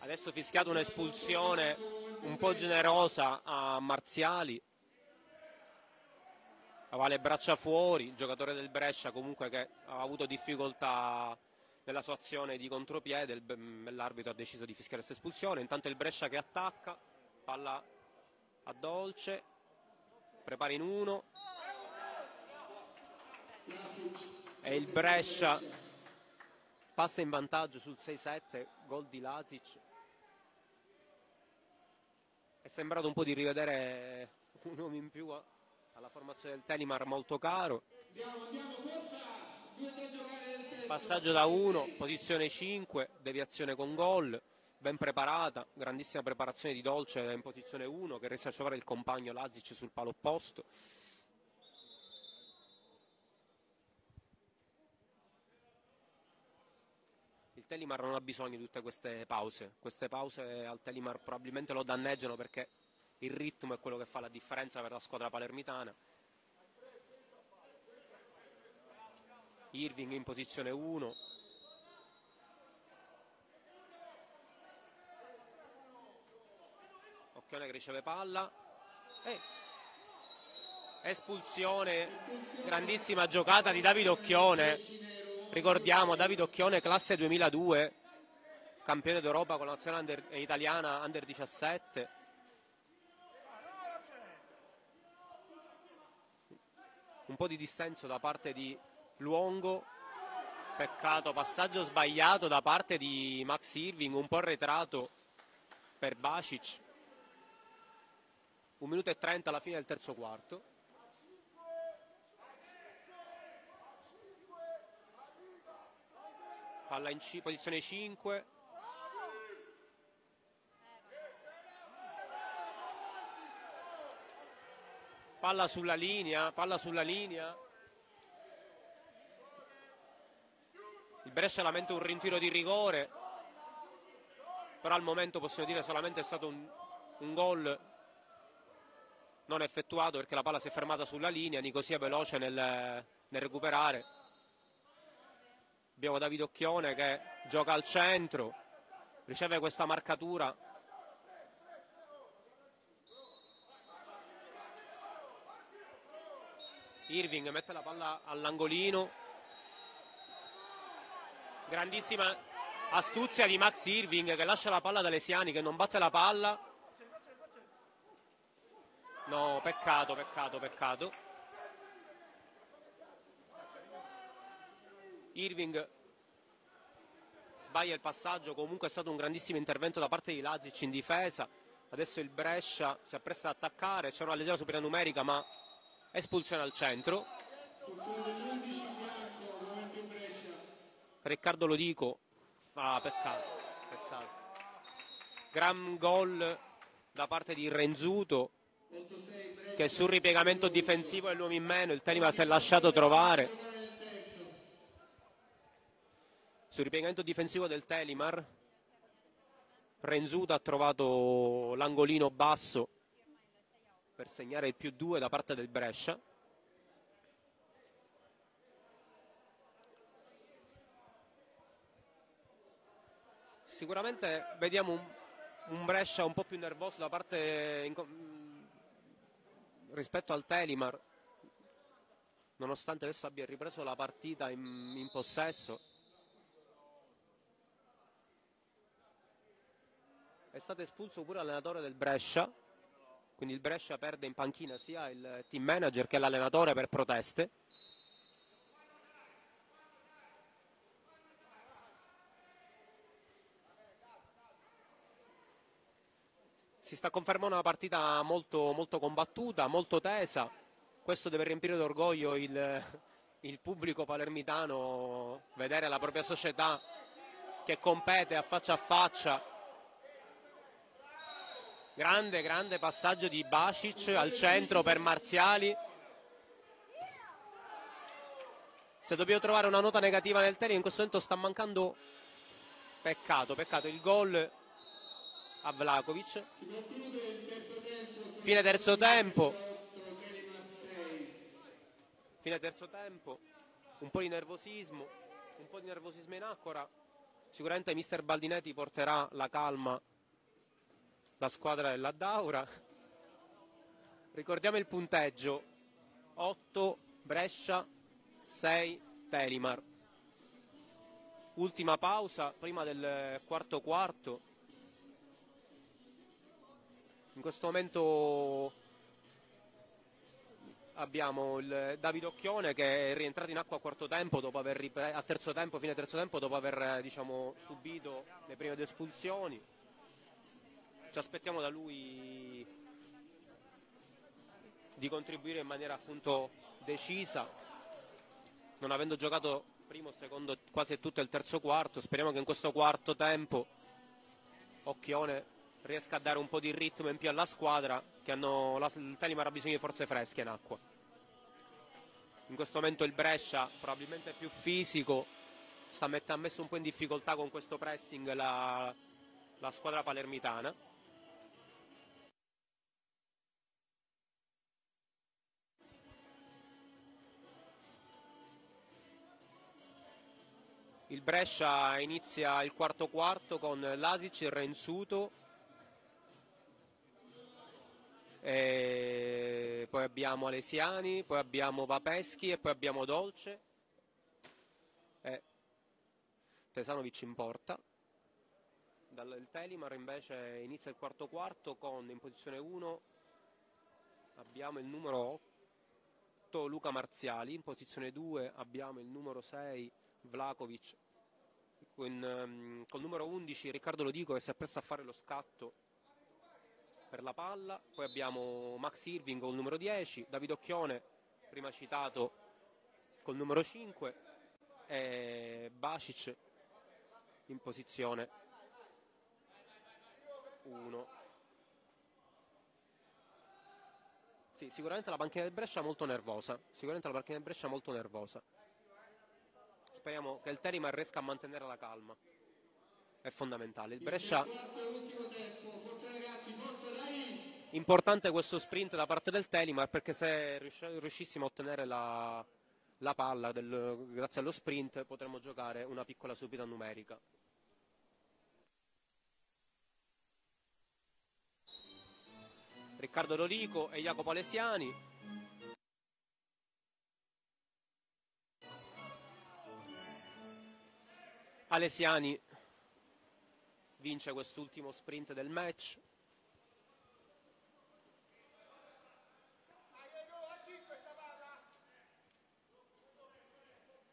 Adesso fischiato un'espulsione un po' generosa a Marziali. Aveva le braccia fuori, il giocatore del Brescia comunque che ha avuto difficoltà nella sua azione di contropiede, l'arbitro ha deciso di fischiare questa espulsione. Intanto il Brescia che attacca, palla a Dolce, prepara in uno e il Brescia passa in vantaggio sul sei sette, gol di Lazic. È sembrato un po' di rivedere un uomo in più alla formazione del Telimar, molto caro. Passaggio da uno, posizione cinque, deviazione con gol, ben preparata, grandissima preparazione di Dolce in posizione uno che riesce a trovare il compagno Lazic sul palo opposto. Il Telimar non ha bisogno di tutte queste pause, queste pause al Telimar probabilmente lo danneggiano perché il ritmo è quello che fa la differenza per la squadra palermitana. Irving in posizione uno, Occhione che riceve palla e espulsione, grandissima giocata di Davide Occhione. Ricordiamo Davide Occhione, classe duemiladue, campione d'Europa con la nazionale under, italiana under diciassette. Un po' di dissenso da parte di Luongo, peccato, passaggio sbagliato da parte di Max Irving, un po' arretrato per Bacic. un minuto e trenta alla fine del terzo quarto. Palla in posizione cinque. Palla sulla linea, palla sulla linea. Il Brescia lamenta un ritiro di rigore, però al momento possiamo dire solamente è stato un, un gol non effettuato perché la palla si è fermata sulla linea. Nicosia veloce nel, nel recuperare. Abbiamo Davide Occhione che gioca al centro, riceve questa marcatura Irving, mette la palla all'angolino. Grandissima astuzia di Max Irving che lascia la palla ad Alessiani che non batte la palla. No, peccato, peccato, peccato. Irving sbaglia il passaggio, comunque è stato un grandissimo intervento da parte di Lazic in difesa. Adesso il Brescia si appresta ad attaccare, c'è una leggera superiorità numerica ma espulsione al centro. Riccardo Lo Dico, ah, peccato, peccato. Gran gol da parte di Renzuto che sul ripiegamento difensivo è l'uomo in meno, il Telimar si è lasciato trovare. Sul ripiegamento difensivo del Telimar Renzuto ha trovato l'angolino basso per segnare il più due da parte del Brescia. Sicuramente vediamo un, un Brescia un po' più nervoso da parte in, rispetto al Telimar, nonostante adesso abbia ripreso la partita in, in possesso. È stato espulso pure l'allenatore del Brescia, quindi il Brescia perde in panchina sia il team manager che l'allenatore per proteste. Si sta confermando una partita molto, molto combattuta, molto tesa. Questo deve riempire d'orgoglio il, il pubblico palermitano, vedere la propria società che compete a faccia a faccia. Grande, grande passaggio di Bacic al centro per Marziali. Se dobbiamo trovare una nota negativa nel Tele, in questo momento sta mancando, peccato, peccato, il gol a Vlakovic. Fine terzo tempo. Fine terzo tempo. Un po' di nervosismo, un po' di nervosismo in Accora. Sicuramente mister Baldinetti porterà la calma la squadra della Daura. Ricordiamo il punteggio: otto Brescia, sei Telimar. Ultima pausa prima del quarto quarto. In questo momento abbiamo il Davide Occhione che è rientrato in acqua a quarto tempo dopo aver a terzo tempo, fine terzo tempo, dopo aver diciamo subito le prime due espulsioni. Ci aspettiamo da lui di contribuire in maniera appunto decisa, non avendo giocato primo, secondo, quasi tutto il terzo quarto. Speriamo che in questo quarto tempo Occhione riesca a dare un po' di ritmo in più alla squadra, che hanno, la, il Telimar ha bisogno di forze fresche in acqua. In questo momento il Brescia probabilmente è più fisico, sta met- ha messo un po' in difficoltà con questo pressing la, la squadra palermitana. Il Brescia inizia il quarto quarto con Lazic, Renzuto e poi abbiamo Alessiani, poi abbiamo Vapeschi e poi abbiamo Dolce e Tesanovic in porta. Dal Telimar invece inizia il quarto quarto con in posizione uno abbiamo il numero otto Luca Marziali, in posizione due abbiamo il numero sei Vlakovic, con il numero undici Riccardo Lo Dico che si appresta a fare lo scatto per la palla, poi abbiamo Max Irving con il numero dieci, Davide Occhione prima citato col numero cinque e Bacic in posizione uno. Sì, sicuramente la panchina del Brescia è molto nervosa, sicuramente la panchina del Brescia è molto nervosa. Speriamo che il Telimar riesca a mantenere la calma, è fondamentale. Il Brescia, importante questo sprint da parte del Telimar, perché se riuscissimo a ottenere la, la palla del, grazie allo sprint, potremmo giocare una piccola subita numerica. Riccardo Lo Dico e Jacopo Alessiani. Alessiani vince quest'ultimo sprint del match.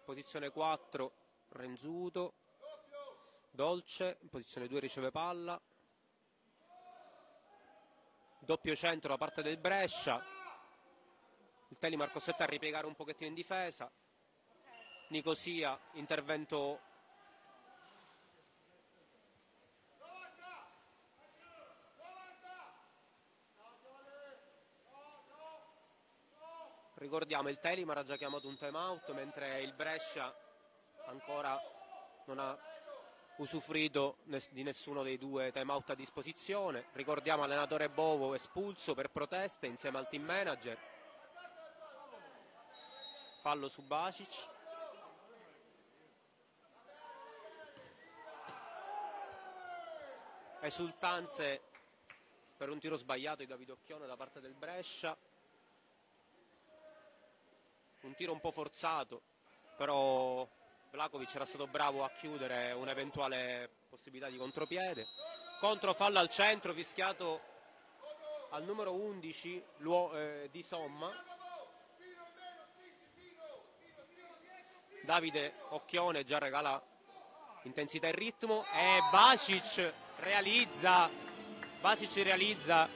Posizione quattro Renzuto, Dolce, in posizione due riceve palla. Doppio centro da parte del Brescia. Il Telimar costretto a ripiegare un pochettino in difesa. Nicosia, intervento . Ricordiamo il Telimar ha già chiamato un time out, mentre il Brescia ancora non ha usufruito di nessuno dei due time out a disposizione. Ricordiamo allenatore Bovo espulso per proteste insieme al team manager. Fallo su Bacic. Esultanze per un tiro sbagliato di Davide Occhione da parte del Brescia. Un tiro un po' forzato, però Vlakovic era stato bravo a chiudere un'eventuale possibilità di contropiede. Controfallo al centro, fischiato al numero undici Di Somma. Davide Occhione già regala intensità e ritmo e Bacic realizza Bacic realizza.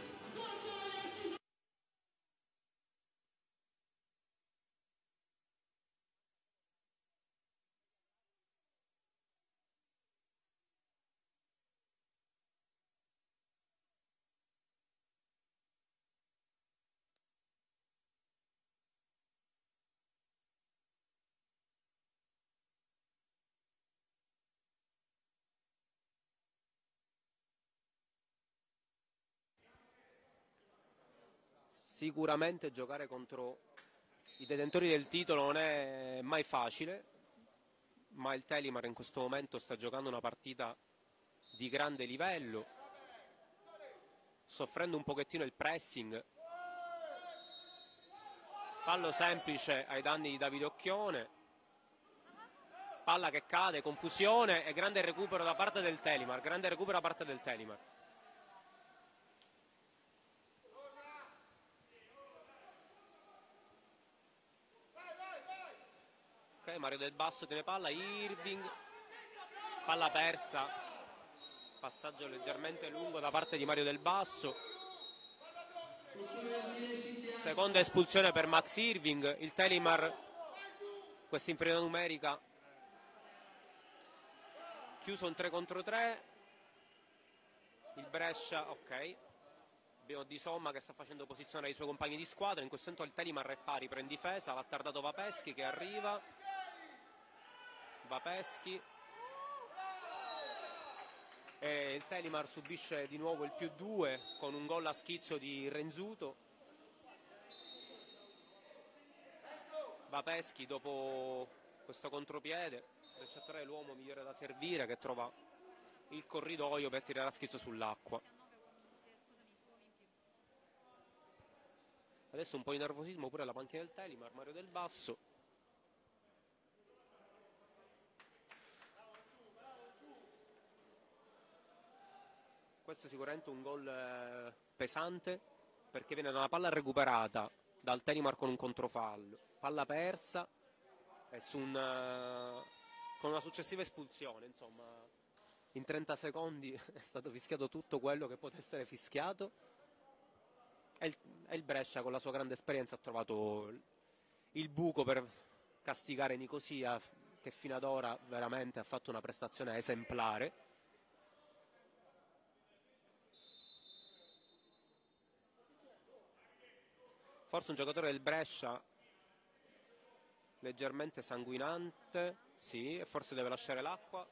Sicuramente giocare contro i detentori del titolo non è mai facile, ma il Telimar in questo momento sta giocando una partita di grande livello, soffrendo un pochettino il pressing. Fallo semplice ai danni di Davide Occhione, palla che cade, confusione e grande recupero da parte del Telimar, grande recupero da parte del Telimar. Mario del Basso tiene palla, Irving, palla persa, passaggio leggermente lungo da parte di Mario del Basso, seconda espulsione per Max Irving. Il Telimar, questa inferiorità numerica, chiuso un tre contro tre, il Brescia, ok, abbiamo Di Somma che sta facendo posizionare i suoi compagni di squadra, in questo momento il Telimar è pari, però in difesa, l'ha tardato Vapeschi che arriva, Vapeschi, e il Telimar subisce di nuovo il più due con un gol a schizzo di Renzuto. Vapeschi dopo questo contropiede, recettore è l'uomo migliore da servire che trova il corridoio per tirare a schizzo sull'acqua. Adesso un po' di nervosismo pure alla panchina del Telimar, Mario del Basso. Questo è sicuramente un gol eh, pesante, perché viene da una palla recuperata dal Telimar con un controfallo, palla persa e su un, eh, con una successiva espulsione, insomma in trenta secondi è stato fischiato tutto quello che poteva essere fischiato e il, e il Brescia con la sua grande esperienza ha trovato il buco per castigare Nicosia, che fino ad ora veramente ha fatto una prestazione esemplare. Forse un giocatore del Brescia leggermente sanguinante, sì, e forse deve lasciare l'acqua.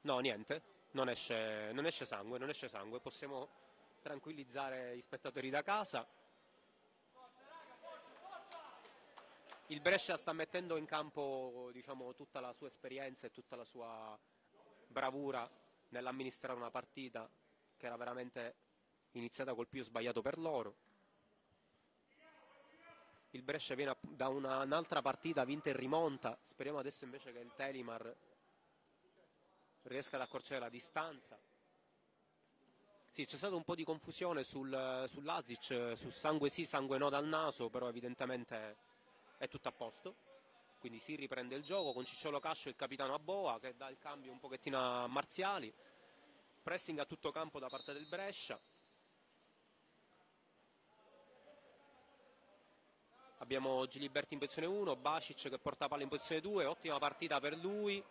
No, niente, non esce, non esce sangue, non esce sangue, possiamo tranquillizzare gli spettatori da casa. Il Brescia sta mettendo in campo, diciamo, tutta la sua esperienza e tutta la sua bravura nell'amministrare una partita che era veramente iniziata col più sbagliato per loro. Il Brescia viene da un'altra partita vinta e rimonta, speriamo adesso invece che il Telimar riesca ad accorciare la distanza. Sì, c'è stata un po' di confusione sul, su Lazic, su sangue sì, sangue no dal naso, però evidentemente è tutto a posto. Quindi si riprende il gioco con Lo Cascio, il capitano a boa, che dà il cambio un pochettino a Marziali. Pressing a tutto campo da parte del Brescia. Abbiamo Giliberti in posizione uno, Bacic che porta palla in posizione due, ottima partita per lui.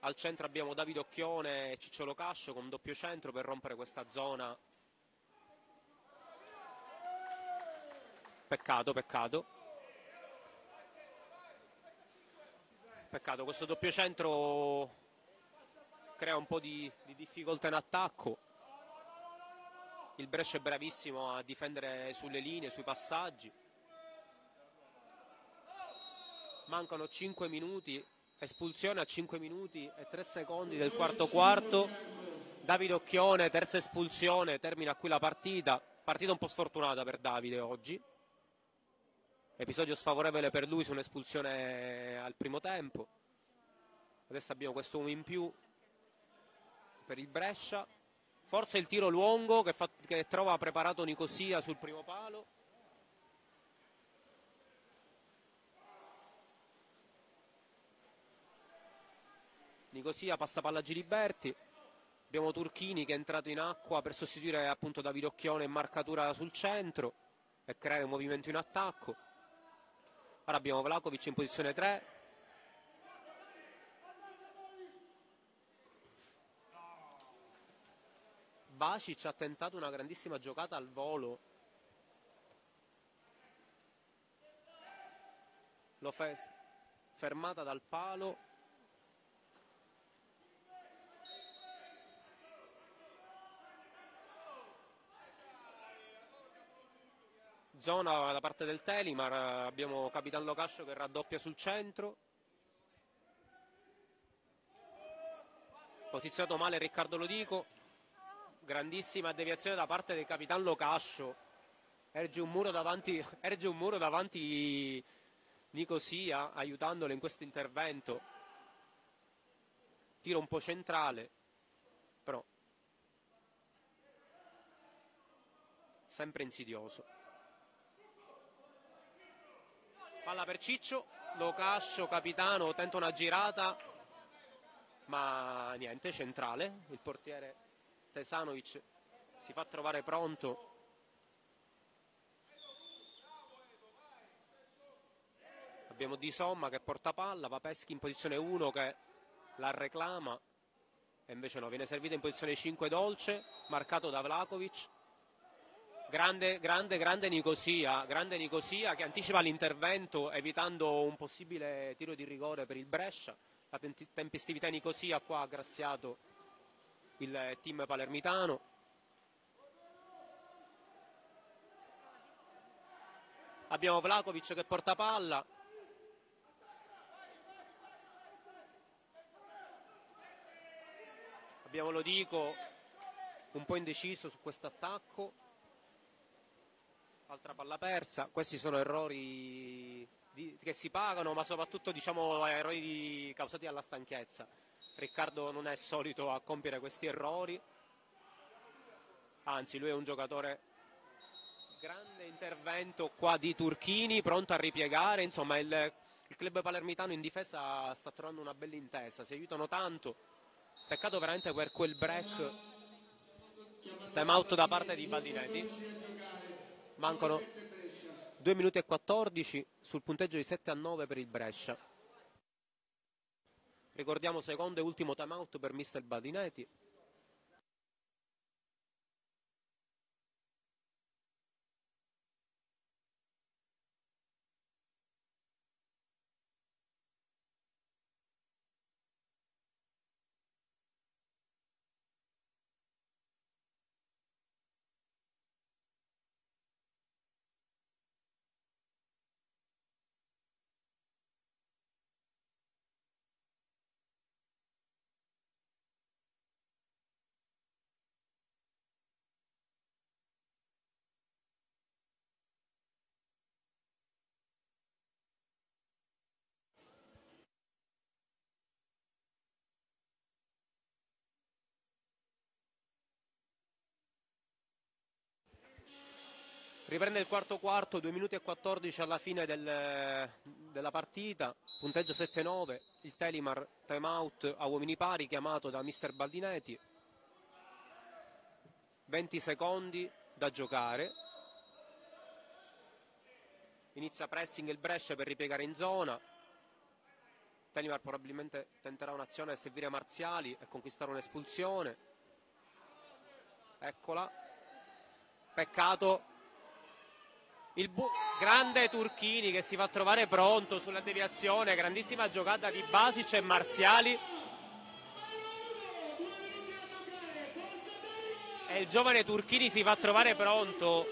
Al centro abbiamo Davide Occhione e Ciccio Lo Cascio con un doppio centro per rompere questa zona. Peccato, peccato. Peccato, questo doppio centro crea un po' di, di difficoltà in attacco. Il Brescia è bravissimo a difendere sulle linee, sui passaggi. Mancano cinque minuti, espulsione a cinque minuti e tre secondi del quarto quarto. Davide Occhione, terza espulsione, termina qui la partita. Partita un po' sfortunata per Davide oggi. Episodio sfavorevole per lui su un'espulsione al primo tempo. Adesso abbiamo questo uomo in più per il Brescia. Forse il tiro Luongo che, fa, che trova preparato Nicosia sul primo palo. Nicosia passa palla a Giliberti, abbiamo Turchini che è entrato in acqua per sostituire appunto Davide Occhione in marcatura sul centro e creare un movimento in attacco. Ora abbiamo Vlakovic in posizione tre, Bacic ha tentato una grandissima giocata al volo, lo fes- fermata dal palo, zona da parte del Telimar, abbiamo capitano Lo Cascio che raddoppia sul centro, posizionato male Riccardo Lo Dico, grandissima deviazione da parte del capitano Lo Cascio, erge un muro davanti, erge un muro davanti Nicosia aiutandolo in questo intervento, tiro un po' centrale però sempre insidioso. Palla per Ciccio, Lo Cascio capitano tenta una girata ma niente, centrale, il portiere Tesanovic si fa trovare pronto. Abbiamo Di Somma che porta palla, Vapeschi in posizione uno che la reclama e invece no, viene servita in posizione cinque Dolce, marcato da Vlakovic. Grande, grande, grande Nicosia, grande Nicosia che anticipa l'intervento evitando un possibile tiro di rigore per il Brescia. La tempestività di Nicosia qua ha graziato il team palermitano. Abbiamo Vlakovic che porta palla, abbiamo Lo Dico un po' indeciso su questo attacco, altra palla persa. Questi sono errori di, che si pagano, ma soprattutto diciamo errori di, causati dalla stanchezza. Riccardo non è solito a compiere questi errori, anzi lui è un giocatore. Grande intervento qua di Turchini, pronto a ripiegare, insomma il, il club palermitano in difesa sta trovando una bella intesa, si aiutano tanto, peccato veramente per quel break, time out da parte di Gubaldinetti. Mancano due minuti e quattordici sul punteggio di sette a nove per il Brescia. Ricordiamo secondo e ultimo time out per mister Gubaldinetti. Riprende il quarto quarto, due minuti e quattordici alla fine del, della partita, punteggio sette a nove, il Telimar time out a uomini pari chiamato da mister Gubaldinetti, venti secondi da giocare, inizia pressing il Brescia per ripiegare in zona, Telimar probabilmente tenterà un'azione a servire Marziali e conquistare un'espulsione, eccola, peccato. Il bu- grande Turchini che si fa trovare pronto sulla deviazione, grandissima giocata di Bacic e Marziali e il giovane Turchini si fa trovare pronto.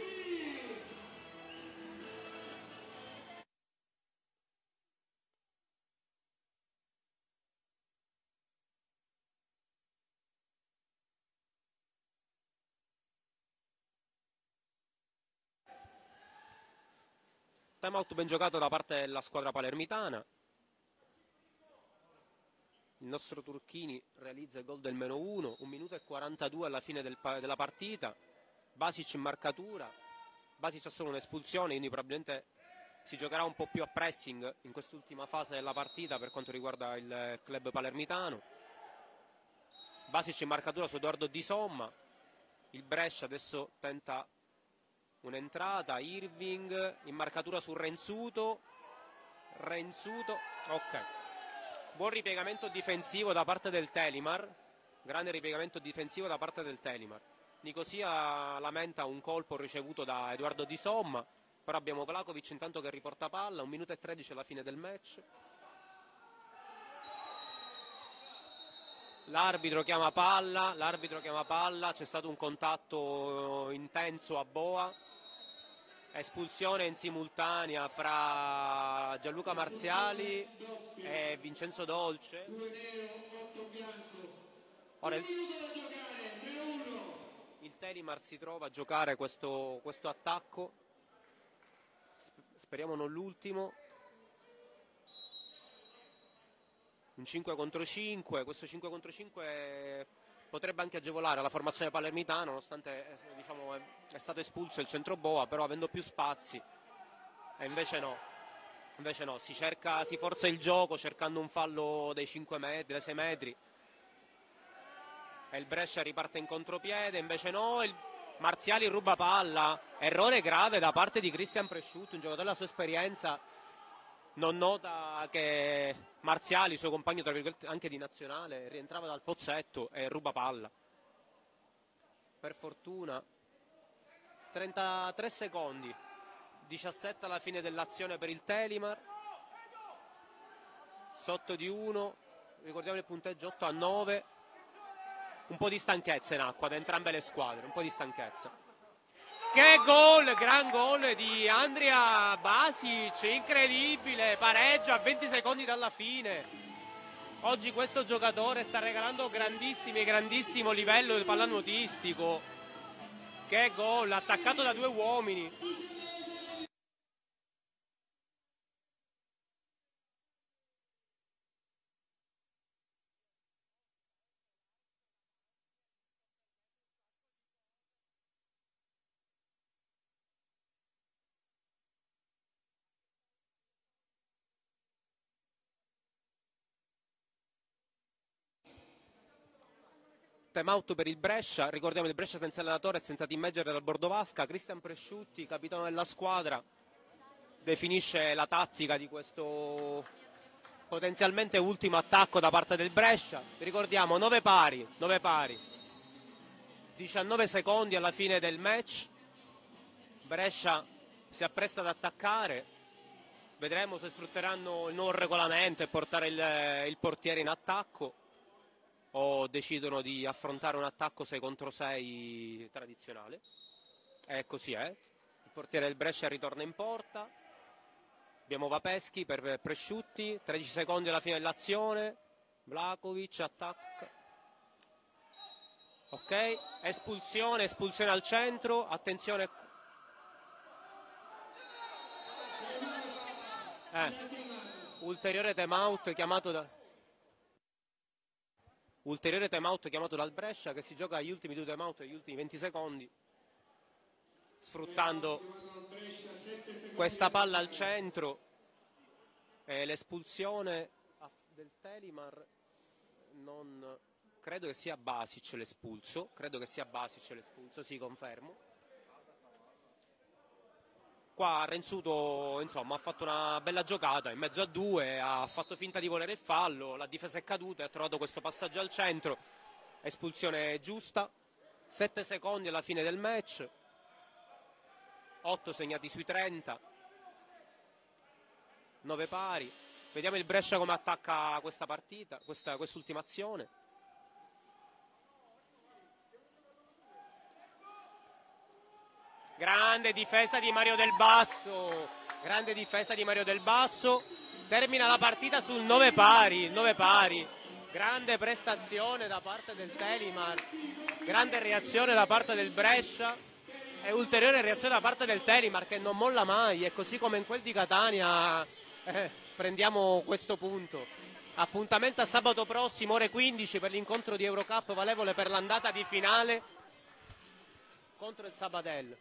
Time out ben giocato da parte della squadra palermitana. Il nostro Turchini realizza il gol del meno uno, un minuto e quarantadue alla fine del, della partita. Bacic in marcatura, Bacic ha solo un'espulsione, quindi probabilmente si giocherà un po' più a pressing in quest'ultima fase della partita per quanto riguarda il club palermitano. Bacic in marcatura su Edoardo Di Somma. Il Brescia adesso tenta un'entrata. Irving in marcatura su Renzuto. Renzuto, ok. Buon ripiegamento difensivo da parte del Telimar. Grande ripiegamento difensivo da parte del Telimar. Nicosia lamenta un colpo ricevuto da Edoardo Di Somma. Però abbiamo Vlakovic intanto che riporta palla. un minuto e tredici alla fine del match. L'arbitro chiama palla, l'arbitro chiama palla, c'è stato un contatto intenso a boa, espulsione in simultanea fra Gianluca Marziali e Vincenzo Dolce. Ora il, il Telimar si trova a giocare questo, questo attacco, speriamo non l'ultimo. Un cinque contro cinque, questo cinque contro cinque potrebbe anche agevolare la formazione palermitana, nonostante diciamo, è stato espulso il centroboa, però avendo più spazi, e invece no, invece no, si, cerca, si forza il gioco cercando un fallo dei cinque metri, dei sei metri, e il Brescia riparte in contropiede, invece no, il Marziali ruba palla, errore grave da parte di Cristian Presciutti, un giocatore della sua esperienza. Non nota che Marziali, suo compagno tra virgolette anche di nazionale, rientrava dal pozzetto e ruba palla. Per fortuna, trentatré secondi, diciassette alla fine dell'azione per il Telimar, sotto di uno, ricordiamo il punteggio otto a nove, un po' di stanchezza in acqua da entrambe le squadre, un po' di stanchezza. Che gol, gran gol di Andrea Bacic, incredibile, pareggio a venti secondi dalla fine. Oggi questo giocatore sta regalando grandissimi, grandissimo livello del pallanuotistico. Che gol, attaccato da due uomini. Time out per il Brescia, ricordiamo il Brescia senza allenatore e senza team manager dal Bordovasca. Cristian Presciutti, capitano della squadra, definisce la tattica di questo potenzialmente ultimo attacco da parte del Brescia. Ricordiamo nove pari, nove pari, diciannove secondi alla fine del match, Brescia si appresta ad attaccare, vedremo se sfrutteranno il nuovo regolamento e portare il, il portiere in attacco, o decidono di affrontare un attacco sei contro sei tradizionale. E così è, il portiere del Brescia ritorna in porta, abbiamo Vapeschi per Presciutti, tredici secondi alla fine dell'azione, Vlakovic attacca, ok, espulsione, espulsione al centro, attenzione, eh. ulteriore time out chiamato da... Ulteriore time out chiamato dal Brescia, che si gioca agli ultimi due time out e agli ultimi venti secondi, sfruttando questa palla al centro, e l'espulsione del Telimar. Non credo che sia Bacic l'espulso, credo che sia Bacic l'espulso, sì, confermo. Qua Renzuto insomma ha fatto una bella giocata in mezzo a due, ha fatto finta di volere il fallo, la difesa è caduta e ha trovato questo passaggio al centro, espulsione giusta. Sette secondi alla fine del match, otto segnati sui trenta, nove pari. Vediamo il Brescia come attacca questa partita, questa quest'ultima azione. Grande difesa di Mario del Basso, grande difesa di Mario del Basso, termina la partita sul nove pari, nove pari, grande prestazione da parte del Telimar, grande reazione da parte del Brescia e ulteriore reazione da parte del Telimar che non molla mai, e così come in quel di Catania eh, prendiamo questo punto. Appuntamento a sabato prossimo ore quindici per l'incontro di Eurocup valevole per l'andata di finale contro il Sabadell.